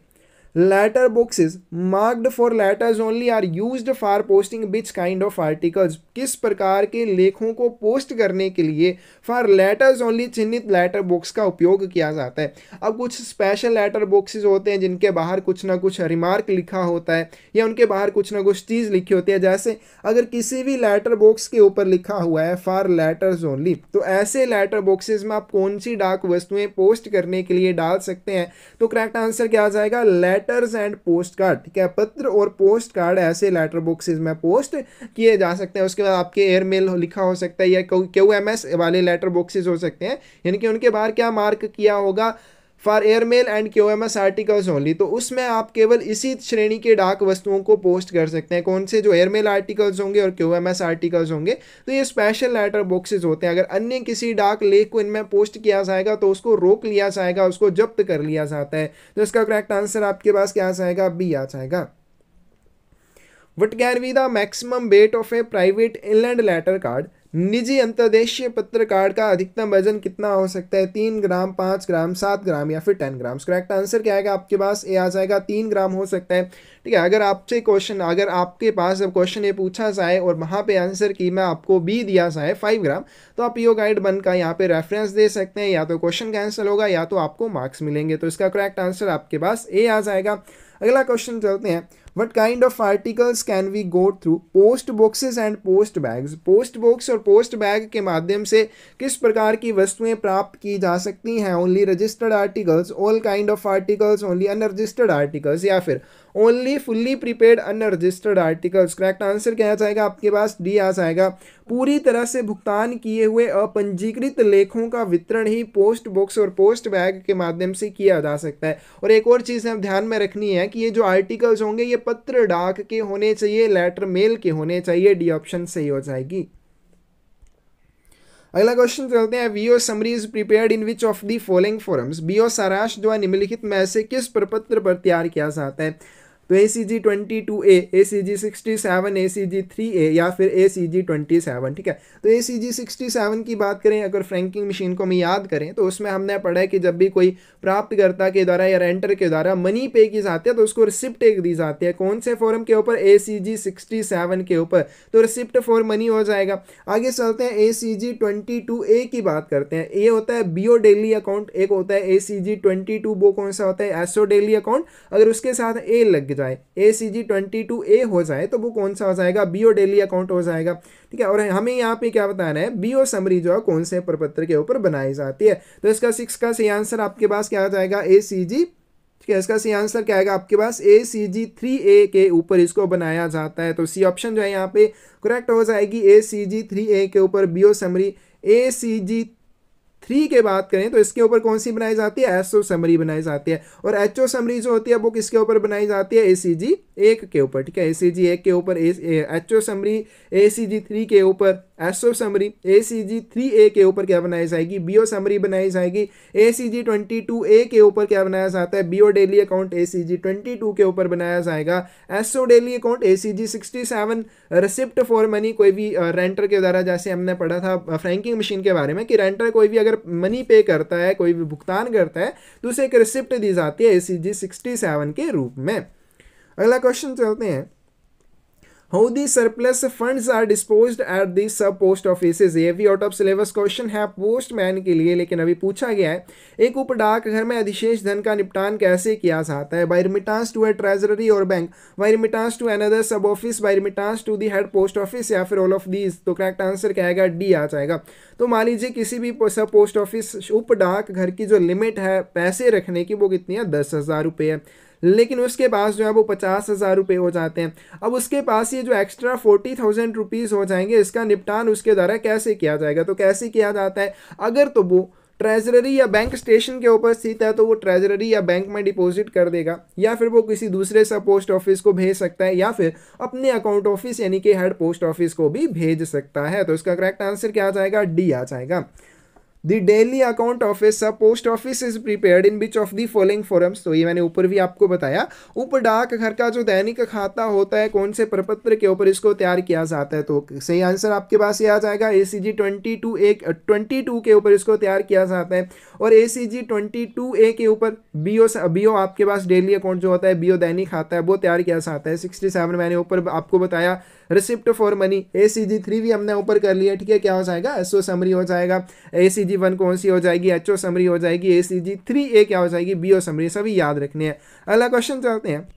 Letter boxes marked for letters only are used for posting which kind of articles. किस प्रकार के लेखों को पोस्ट करने के लिए फॉर लेटर्स ओनली चिन्हित लेटर बॉक्स का उपयोग किया जाता है? अब कुछ स्पेशल लेटर बॉक्सेज होते हैं जिनके बाहर कुछ ना कुछ रिमार्क लिखा होता है या उनके बाहर कुछ ना कुछ चीज़ लिखी होती है। जैसे अगर किसी भी लेटर बॉक्स के ऊपर लिखा हुआ है फॉर लेटर्स ओनली, तो ऐसे लेटर बॉक्सेज में आप कौन सी डाक वस्तुएँ पोस्ट करने के लिए डाल सकते हैं? तो करेक्ट आंसर क्या आ जाएगा? Letter letters and post card. ठीक है, पत्र और पोस्ट कार्ड ऐसे लेटर बॉक्सेज में पोस्ट किए जा सकते हैं। उसके बाद आपके एयरमेल लिखा हो सकता है या क्यू एम एस वाले लेटर बॉक्सेज हो सकते हैं, यानी कि उनके बाहर क्या मार्क किया होगा? For airmail and Q M S articles only. तो उसमें आप केवल इसी श्रेणी के डाक वस्तुओं को पोस्ट कर सकते हैं। कौन से? जो एयरमेल आर्टिकल्स होंगे और क्यू एम एस आर्टिकल्स होंगे। तो ये स्पेशल लेटर बॉक्सेज होते हैं। अगर अन्य किसी डाक लेख को इनमें पोस्ट किया जाएगा तो उसको रोक लिया जाएगा, उसको जब्त कर लिया जाता है। तो इसका करेक्ट आंसर आपके पास क्या आ जाएगा? बी आ जाएगा। What can be the maximum weight of a private inland letter card. निजी अंतर्देशीय पत्र कार्ड का अधिकतम वजन कितना हो सकता है? तीन ग्राम, पाँच ग्राम, सात ग्राम या फिर टेन ग्राम। करेक्ट आंसर क्या आएगा आपके पास? ए आ जाएगा, तीन ग्राम हो सकता है। ठीक है, अगर आपसे क्वेश्चन अगर आपके पास जब क्वेश्चन ये पूछा जाए और वहाँ पे आंसर की मैं आपको बी दिया जाए फाइव ग्राम, तो आप यो गाइड बन का यहाँ पे रेफरेंस दे सकते हैं, या तो क्वेश्चन कैंसिल होगा या तो आपको मार्क्स मिलेंगे। तो इसका करेक्ट आंसर आपके पास ए आ जाएगा। अगला क्वेश्चन चलते हैं, what kind of articles can we go through post boxes and post bags. Post box और पोस्ट बैग के माध्यम से किस प्रकार की वस्तुएं प्राप्त की जा सकती हैं? Only registered articles, all kind of articles, only unregistered articles या फिर only fully prepaid unregistered articles. Correct answer क्या आ जाएगा आपके पास? डी आ जाएगा। पूरी तरह से भुगतान किए हुए अपंजीकृत लेखों का वितरण ही पोस्ट बॉक्स और पोस्ट बैग के माध्यम से किया जा सकता है। और एक और चीज़ हम ध्यान में रखनी है कि ये जो आर्टिकल्स होंगे ये पत्र डाक के होने चाहिए, लेटर मेल के होने चाहिए। डी ऑप्शन सही हो जाएगी। अगला क्वेश्चन चलते हैं, BO summary is prepared in which of the following forms. BO सारांश जो है निम्नलिखित में से किस प्रपत्र पर तैयार किया जाता है? तो A C G twenty two A, A C G sixty seven, A C G three A या फिर ए सी जी ट्वेंटी सेवन। ठीक है, तो A C G sixty seven की बात करें, अगर फ्रैंकिंग मशीन को हम याद करें तो उसमें हमने पढ़ा है कि जब भी कोई प्राप्तकर्ता के द्वारा या रेंटर के द्वारा मनी पे की जाती है तो उसको रिसिप्ट एक दी जाती है। कौन से फॉर्म के ऊपर? ए सी जी सिक्सटी सेवन के ऊपर। तो रिसिप्ट फॉर मनी हो जाएगा। आगे चलते हैं, ए सी जी ट्वेंटी टू ए की बात करते हैं। ए होता है बी ओ डेली अकाउंट, एक होता है ए सी जी ट्वेंटी टू, वो कौन सा होता है? S O daily account. अगर उसके साथ ए लग जाए, ए सी जी ट्वेंटी टू ए हो जाए तो वो कौन सा हो जाएगा? बीओ डेली अकाउंट हो जाएगा। ठीक है, और हमें यहाँ पे क्या बताना है? बीओ समरी जो है कौन से प्रपत्र के ऊपर बनाई जाती है? तो इसका सिक्स का सही आंसर आपके पास क्या आ जाएगा? ए सी जी। ठीक है, इसका सही आंसर क्या आएगा आपके पास? ए सी जी थ्री ए के ऊपर इसको बनाया जाता है। तो सी ऑप्शन जो है यहाँ पे करेक्ट हो जाएगी। ए सी जी थ्री ए के ऊपर BO summary, A C G three के बात करें तो इसके ऊपर कौन सी बनाई जाती है, एसओ समरी बनाई जाती है। और एचओ समरी जो होती है वो किसके ऊपर बनाई जाती है, एसीजी एक के ऊपर। ठीक है, एसीजी एक के ऊपर, एचओ समरी एसीजी थ्री के ऊपर, SO summary ACG three A के ऊपर क्या बनाई जाएगी, बीओ समरी बनाई जाएगी। एसीजी ट्वेंटी टू ए के ऊपर क्या बनाया जाता है, BO daily account ACG twenty two के ऊपर बनाया जाएगा। SO daily account ACG sixty seven receipt for money, कोई भी रेंटर के द्वारा, जैसे हमने पढ़ा था फ्रैंकिंग मशीन के बारे में कि रेंटर कोई भी अगर मनी पे करता है, कोई भी भुगतान करता है तो उसे एक रिसिप्ट दी जाती है एसीजी सिक्सटी सेवन के रूप में। अगला क्वेश्चन चलते हैं, how the surplus funds are disposed at the sub post offices. ये भी आउट ऑफ सिलेबस क्वेश्चन है पोस्टमैन के लिए, लेकिन अभी पूछा गया है एक उप डाक घर में अधिशेष धन का निपटान कैसे किया जाता है, by remittance to a treasury or bank, by remittance to another sub office, by remittance to the head post office, या फिर ऑल ऑफ दीज। तो करेक्ट आंसर क्या आएगा, डी आ जाएगा। तो मान लीजिए किसी भी सब पोस्ट ऑफिस उप डाक घर की जो लिमिट है पैसे रखने की वो कितनी है, दस हज़ार रुपये है, लेकिन उसके पास जो है वो पचास हज़ार रुपये हो जाते हैं। अब उसके पास ये जो एक्स्ट्रा फोर्टी थाउजेंड रुपीज़ हो जाएंगे इसका निपटान उसके द्वारा कैसे किया जाएगा, तो कैसे किया जाता है, अगर तो वो ट्रेजरी या बैंक स्टेशन के ऊपर स्थित है तो वो ट्रेजरी या बैंक में डिपॉजिट कर देगा, या फिर वो किसी दूसरे सब पोस्ट ऑफिस को भेज सकता है, या फिर अपने अकाउंट ऑफिस यानी कि हेड पोस्ट ऑफिस को भी भेज सकता है। तो इसका करेक्ट आंसर क्या आ जाएगा, डी आ जाएगा। The daily account office sub post office is prepared in which of the following forms. तो ये मैंने ऊपर भी आपको बताया, उप डाक घर का जो दैनिक खाता होता है कौन से प्रपत्र के ऊपर इसको तैयार किया जाता है, तो सही आंसर आपके पास ये आ जाएगा एसीजी ट्वेंटी टू एक ट्वेंटी टू के ऊपर इसको तैयार किया जाता है। और एसीजी ट्वेंटी टू ए के ऊपर बीओ बीओ आपके पास डेली अकाउंट जो होता है, बीओ दैनिक खाता है वो तैयार किया जाता है। सिक्सटी सेवन मैंने ऊपर आपको बताया receipt for money. ACG three भी हमने ऊपर कर लिया, ठीक है, क्या हो जाएगा, एसओ समरी हो जाएगा। एसीजी वन कौन सी हो जाएगी, एचओ समरी हो जाएगी। एसीजी थ्री ए क्या हो जाएगी, बीओ समरी। सभी याद रखने हैं। अगला क्वेश्चन चलते हैं,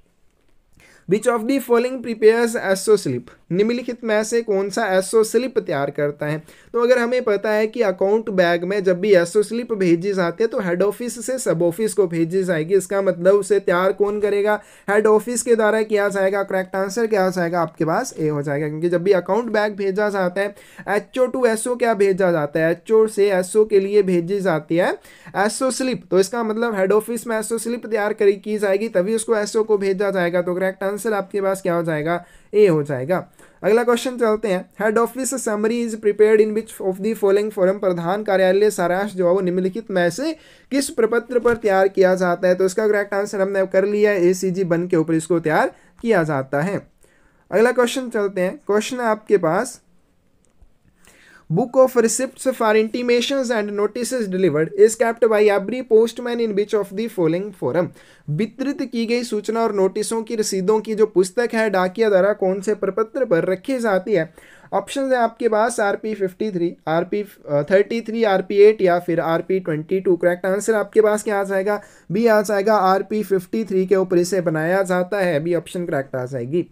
which of the following prepares SO slip. निम्नलिखित में से कौन सा एसओ स्लिप तैयार करता है। तो अगर हमें पता है कि अकाउंट बैग में जब भी एसओ स्लिप भेजी जाती है तो हेड ऑफिस से सब ऑफिस को भेजी जाएगी, इसका मतलब उसे तैयार कौन करेगा, हेड ऑफिस के द्वारा किया जाएगा। करेक्ट आंसर क्या हो जाएगा आपके पास, ए हो जाएगा, क्योंकि जब भी अकाउंट बैग भेजा जाता है एचओ टू एसओ क्या भेजा जाता है, एचओ से एसओ के लिए भेजी जाती है एसओ स्लिप। तो इसका मतलब हेड ऑफिस में एसओ स्लिप तैयार की जाएगी तभी उसको एसओ को भेजा जाएगा। तो करेक्ट आंसर आपके पास क्या हो जाएगा, ए हो जाएगा। अगला क्वेश्चन चलते हैं, head office summary is prepared in which of the following form. प्रधान कार्यालय सारांश जो है वो निम्नलिखित में से किस प्रपत्र पर तैयार किया जाता है। तो इसका करेक्ट आंसर हमने कर लिया है, ए सी जी वन के ऊपर इसको तैयार किया जाता है। अगला क्वेश्चन चलते हैं, क्वेश्चन है आपके पास, book of receipts for intimations and notices delivered is kept by every postman in which of the following form. वितरित की गई सूचना और नोटिसों की रसीदों की जो पुस्तक है डाकिया द्वारा कौन से प्रपत्र पर रखी जाती है। ऑप्शन है आपके पास R P fifty three, R P thirty three, R P eight, या फिर R P twenty two. Correct answer आपके पास क्या आ जाएगा, बी आ जाएगा, आर पी फिफ्टी थ्री के ऊपर इसे बनाया जाता है, बी ऑप्शन करेक्ट आ जाएगी।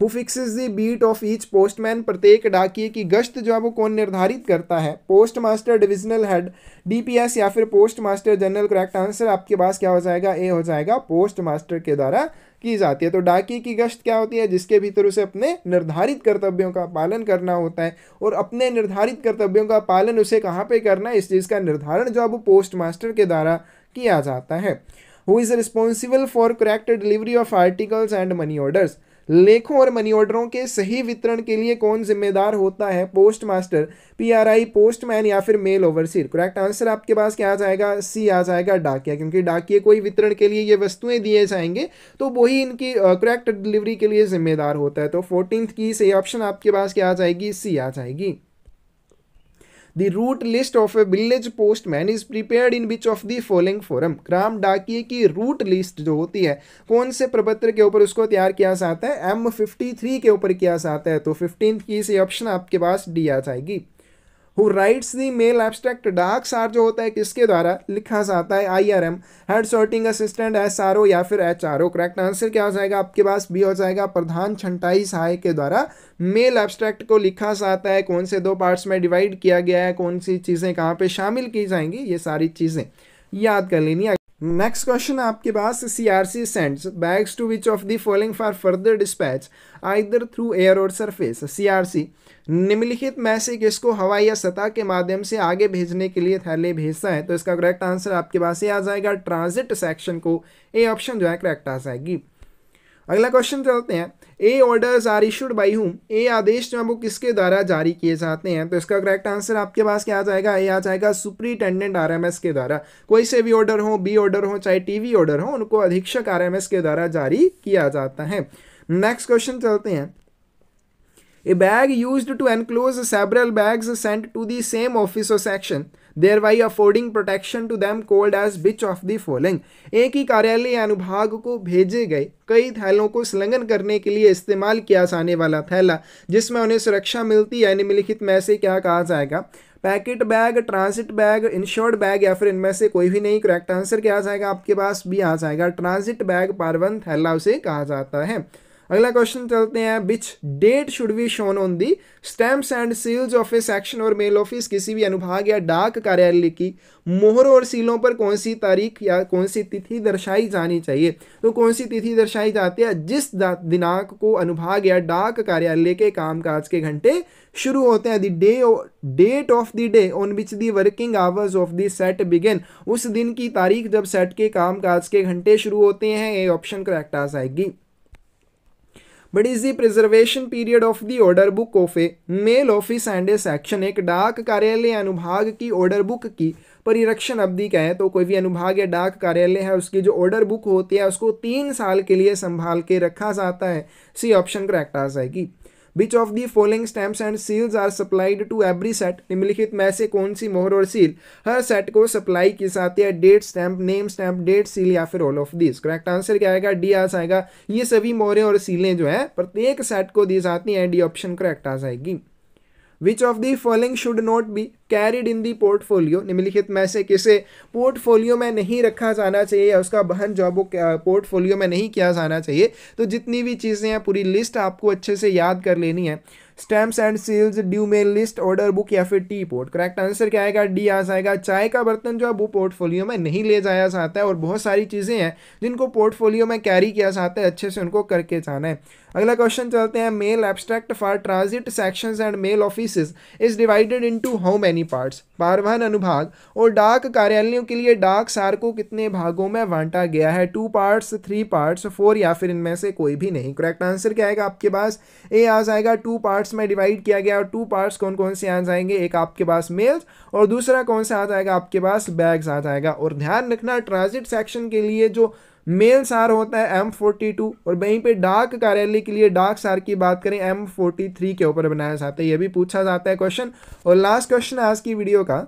Who fixes the beat of each postman. प्रत्येक डाकिये की गश्त जो है वो कौन निर्धारित करता है, post master divisional head, DPS, या फिर post master general. Correct answer आपके पास क्या हो जाएगा, ए हो जाएगा, पोस्ट मास्टर के द्वारा की जाती है। तो डाकिये की गश्त क्या होती है, जिसके भीतर उसे अपने निर्धारित कर्तव्यों का पालन करना होता है, और अपने निर्धारित कर्तव्यों का पालन उसे कहाँ पर करना है, इस चीज़ का निर्धारण जो है वो पोस्ट मास्टर के द्वारा किया जाता है। Who is responsible for correct delivery of articles and money orders. लेखों और मनी ऑर्डरों के सही वितरण के लिए कौन जिम्मेदार होता है, पोस्ट मास्टर, पीआरआई, पोस्टमैन, या फिर मेल ओवरसीयर। करेक्ट आंसर आपके पास क्या आ जाएगा, सी आ जाएगा, डाकिया, क्योंकि डाकिये कोई वितरण के लिए ये वस्तुएं दिए जाएंगे तो वही इनकी करेक्ट डिलीवरी के लिए जिम्मेदार होता है। तो फोर्टीन की सही ऑप्शन आपके पास क्या आ जाएगी, सी आ जाएगी। The route list of a village postman is prepared in which of the following form. ग्राम डाकिये की रूट लिस्ट जो होती है कौन से प्रपत्र के ऊपर उसको तैयार किया जाता है, एम फिफ्टी थ्री के ऊपर किया जाता है। तो फिफ्टीन की से ऑप्शन आपके पास डी आ जाएगी। Who writes the mail abstract. डाक सार जो होता है किसके द्वारा लिखा जाता है, I R M, head sorting assistant, S R O, या फिर H R O. Correct answer क्या हो जाएगा आपके पास, बी हो जाएगा, प्रधान छंटाई सहायक के द्वारा मेल एब्स्ट्रैक्ट को लिखा जाता है। कौन से दो पार्ट्स में डिवाइड किया गया है, कौन सी चीज़ें कहाँ पे शामिल की जाएंगी, ये सारी चीज़ें याद कर लेनी है। नेक्स्ट क्वेश्चन आपके पास, CRC sends bags to which of the following for further dispatch either through air or surface. CRC निम्नलिखित में से किसको हवाई या सतह के माध्यम से आगे भेजने के लिए थैले भेजता है। तो इसका करेक्ट आंसर आपके पास ये आ जाएगा, ट्रांजिट सेक्शन को ए ऑप्शन जो है करेक्ट आ जाएगी। अगला क्वेश्चन चलते हैं, A orders are issued by whom. A आदेश जो है वो किसके द्वारा जारी किए जाते हैं। तो इसका करेक्ट आंसर आपके पास क्या आ जाएगा, ए आ जाएगा सुपरिटेंडेंट आरएमएस के द्वारा। कोई से भी ऑर्डर हो, बी ऑर्डर हो चाहे टीवी ऑर्डर हो, उनको अधीक्षक आरएमएस के द्वारा जारी किया जाता है। नेक्स्ट क्वेश्चन चलते हैं, a bag used to enclose several bags sent to the same office or section thereby affording protection to them called as which of the following. एक ही कार्यालय या अनुभाग को भेजे गए कई थैलों को संलग्न करने के लिए इस्तेमाल किया जाने वाला थैला जिसमें उन्हें सुरक्षा मिलती है निम्नलिखित में से क्या कहा जाएगा। Packet bag, transit bag, insured bag या फिर इनमें से कोई भी नहीं। करेक्ट आंसर क्या आ जाएगा आपके पास, भी आ जाएगा ट्रांजिट बैग पारवन थैला उसे कहा जाता है। अगला क्वेश्चन चलते हैं, which date should be shown on the stamps and seals of a section or mail office. किसी भी अनुभाग या डाक कार्यालय की मोहरों और सीलों पर कौन सी तारीख या कौन सी तिथि दर्शाई जानी चाहिए। तो कौन सी तिथि दर्शाई जाती है, जिस दिनांक को अनुभाग या डाक कार्यालय के कामकाज के घंटे शुरू होते हैं। The day date of the day on which the working hours of the set begin. उस दिन की तारीख जब सेट के कामकाज के घंटे शुरू होते हैं, ये ऑप्शन करेक्ट आ जाएगी। But is the preservation period of the order book of a mail office and a section. एक डाक कार्यालय अनुभाग की ऑर्डर बुक की परिरक्षण अवधि क्या है। तो कोई भी अनुभाग या डाक कार्यालय है उसकी जो ऑर्डर बुक होती है उसको तीन साल के लिए संभाल के रखा जाता है। सी ऑप्शन करेक्ट आ जाएगी। Which of the following stamps and seals are supplied to every set. निम्नलिखित में से कौन सी मोहर और सील हर सेट को सप्लाई की जाती है। Date stamp, name stamp, date seal या फिर all of this. Correct answer क्या आएगा, डी आ जाएगा। ये सभी मोहरें और सीलें जो है प्रत्येक सेट को दी जाती हैं। डी ऑप्शन करेक्ट आ जाएगी। Which of the following should not be carried in the portfolio. निम्नलिखित में से किसे पोर्टफोलियो में नहीं रखा जाना चाहिए या उसका वहन जो वो पोर्टफोलियो में नहीं किया जाना चाहिए। तो जितनी भी चीज़ें हैं पूरी लिस्ट आपको अच्छे से याद कर लेनी है। Stamps and seals, due mail list, order book या फिर टी पोर्ट। करेक्ट आंसर क्या आएगा, डी आ जाएगा। चाय का बर्तन जो है वो पोर्टफोलियो में नहीं ले जाया जाता है और बहुत सारी चीज़ें हैं जिनको पोर्टफोलियो में कैरी किया जाता है, अच्छे से उनको करके जाना है। अगला क्वेश्चन चलते हैं, mail abstract for transit sections and mail offices is divided into how many parts. परिवहन अनुभाग और डाक कार्यालयों के लिए डाक सार को कितने भागों में बांटा गया है। Two parts, three parts, four या फिर इनमें से कोई भी नहीं। करेक्ट आंसर क्या आएगा आपके पास, ए आ जाएगा। टू पार्ट्स में डिवाइड किया गया और टू पार्ट्स कौन कौन से आ जाएंगे, एक आपके पास मेल्स और दूसरा कौन सा आ जाएगा आपके पास बैग्स आ जाएगा। और ध्यान रखना ट्रांजिट सेक्शन के लिए जो मेल सार होता है एम फोर्टी टू और वहीं पे डाक कार्यालय के लिए डाक सार की बात करें एम फोर्टी थ्री के ऊपर बनाया जाता है। यह भी पूछा जाता है क्वेश्चन। और लास्ट क्वेश्चन आज की वीडियो का,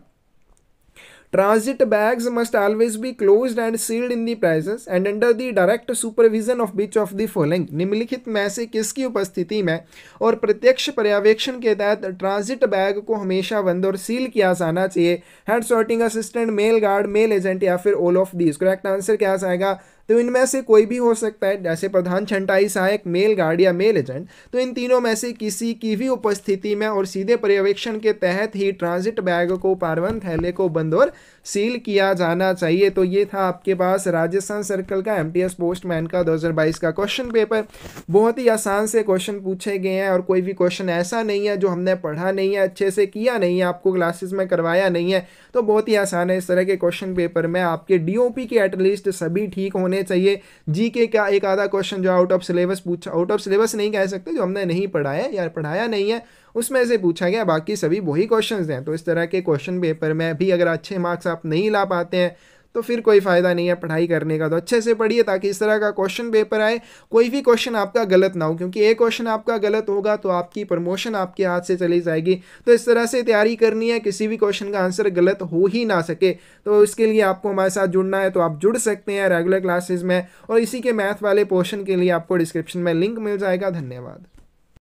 transit bags must always be closed and sealed in the presence and under the direct supervision of which of the following. निम्नलिखित में से किसकी उपस्थिति में और प्रत्यक्ष पर्यवेक्षण के तहत ट्रांजिट बैग को हमेशा बंद और सील किया जाना चाहिए। Head sorting assistant, mail guard, mail agent या फिर all of these. Correct answer क्या आ जाएगा, तो इनमें से कोई भी हो सकता है, जैसे प्रधान, छंटाई सहायक, मेल गार्ड या मेल एजेंट। तो इन तीनों में से किसी की भी उपस्थिति में और सीधे पर्यवेक्षण के तहत ही ट्रांजिट बैग को, पारवन थैले को बंद और सील किया जाना चाहिए। तो ये था आपके पास राजस्थान सर्कल का एमटीएस पोस्टमैन का दो हज़ार बाईस का क्वेश्चन पेपर। बहुत ही आसान से क्वेश्चन पूछे गए हैं और कोई भी क्वेश्चन ऐसा नहीं है जो हमने पढ़ा नहीं है, अच्छे से किया नहीं है, आपको क्लासेस में करवाया नहीं है। तो बहुत ही आसान है, इस तरह के क्वेश्चन पेपर में आपके डीओपी के एटलीस्ट सभी ठीक होने चाहिए। जीके का एक आधा क्वेश्चन जो आउट ऑफ सिलेबस पूछा, आउट ऑफ सिलेबस नहीं कह सकते, जो हमने नहीं पढ़ा है या पढ़ाया नहीं है उसमें से पूछा गया, बाकी सभी वही क्वेश्चंस हैं। तो इस तरह के क्वेश्चन पेपर में भी अगर अच्छे मार्क्स आप नहीं ला पाते हैं तो फिर कोई फ़ायदा नहीं है पढ़ाई करने का। तो अच्छे से पढ़िए ताकि इस तरह का क्वेश्चन पेपर आए, कोई भी क्वेश्चन आपका गलत ना हो, क्योंकि एक क्वेश्चन आपका गलत होगा तो आपकी प्रमोशन आपके हाथ से चली जाएगी। तो इस तरह से तैयारी करनी है, किसी भी क्वेश्चन का आंसर गलत हो ही ना सके। तो इसके लिए आपको हमारे साथ जुड़ना है तो आप जुड़ सकते हैं रेगुलर क्लासेज में, और इसी के मैथ वाले पोर्शन के लिए आपको डिस्क्रिप्शन में लिंक मिल जाएगा। धन्यवाद।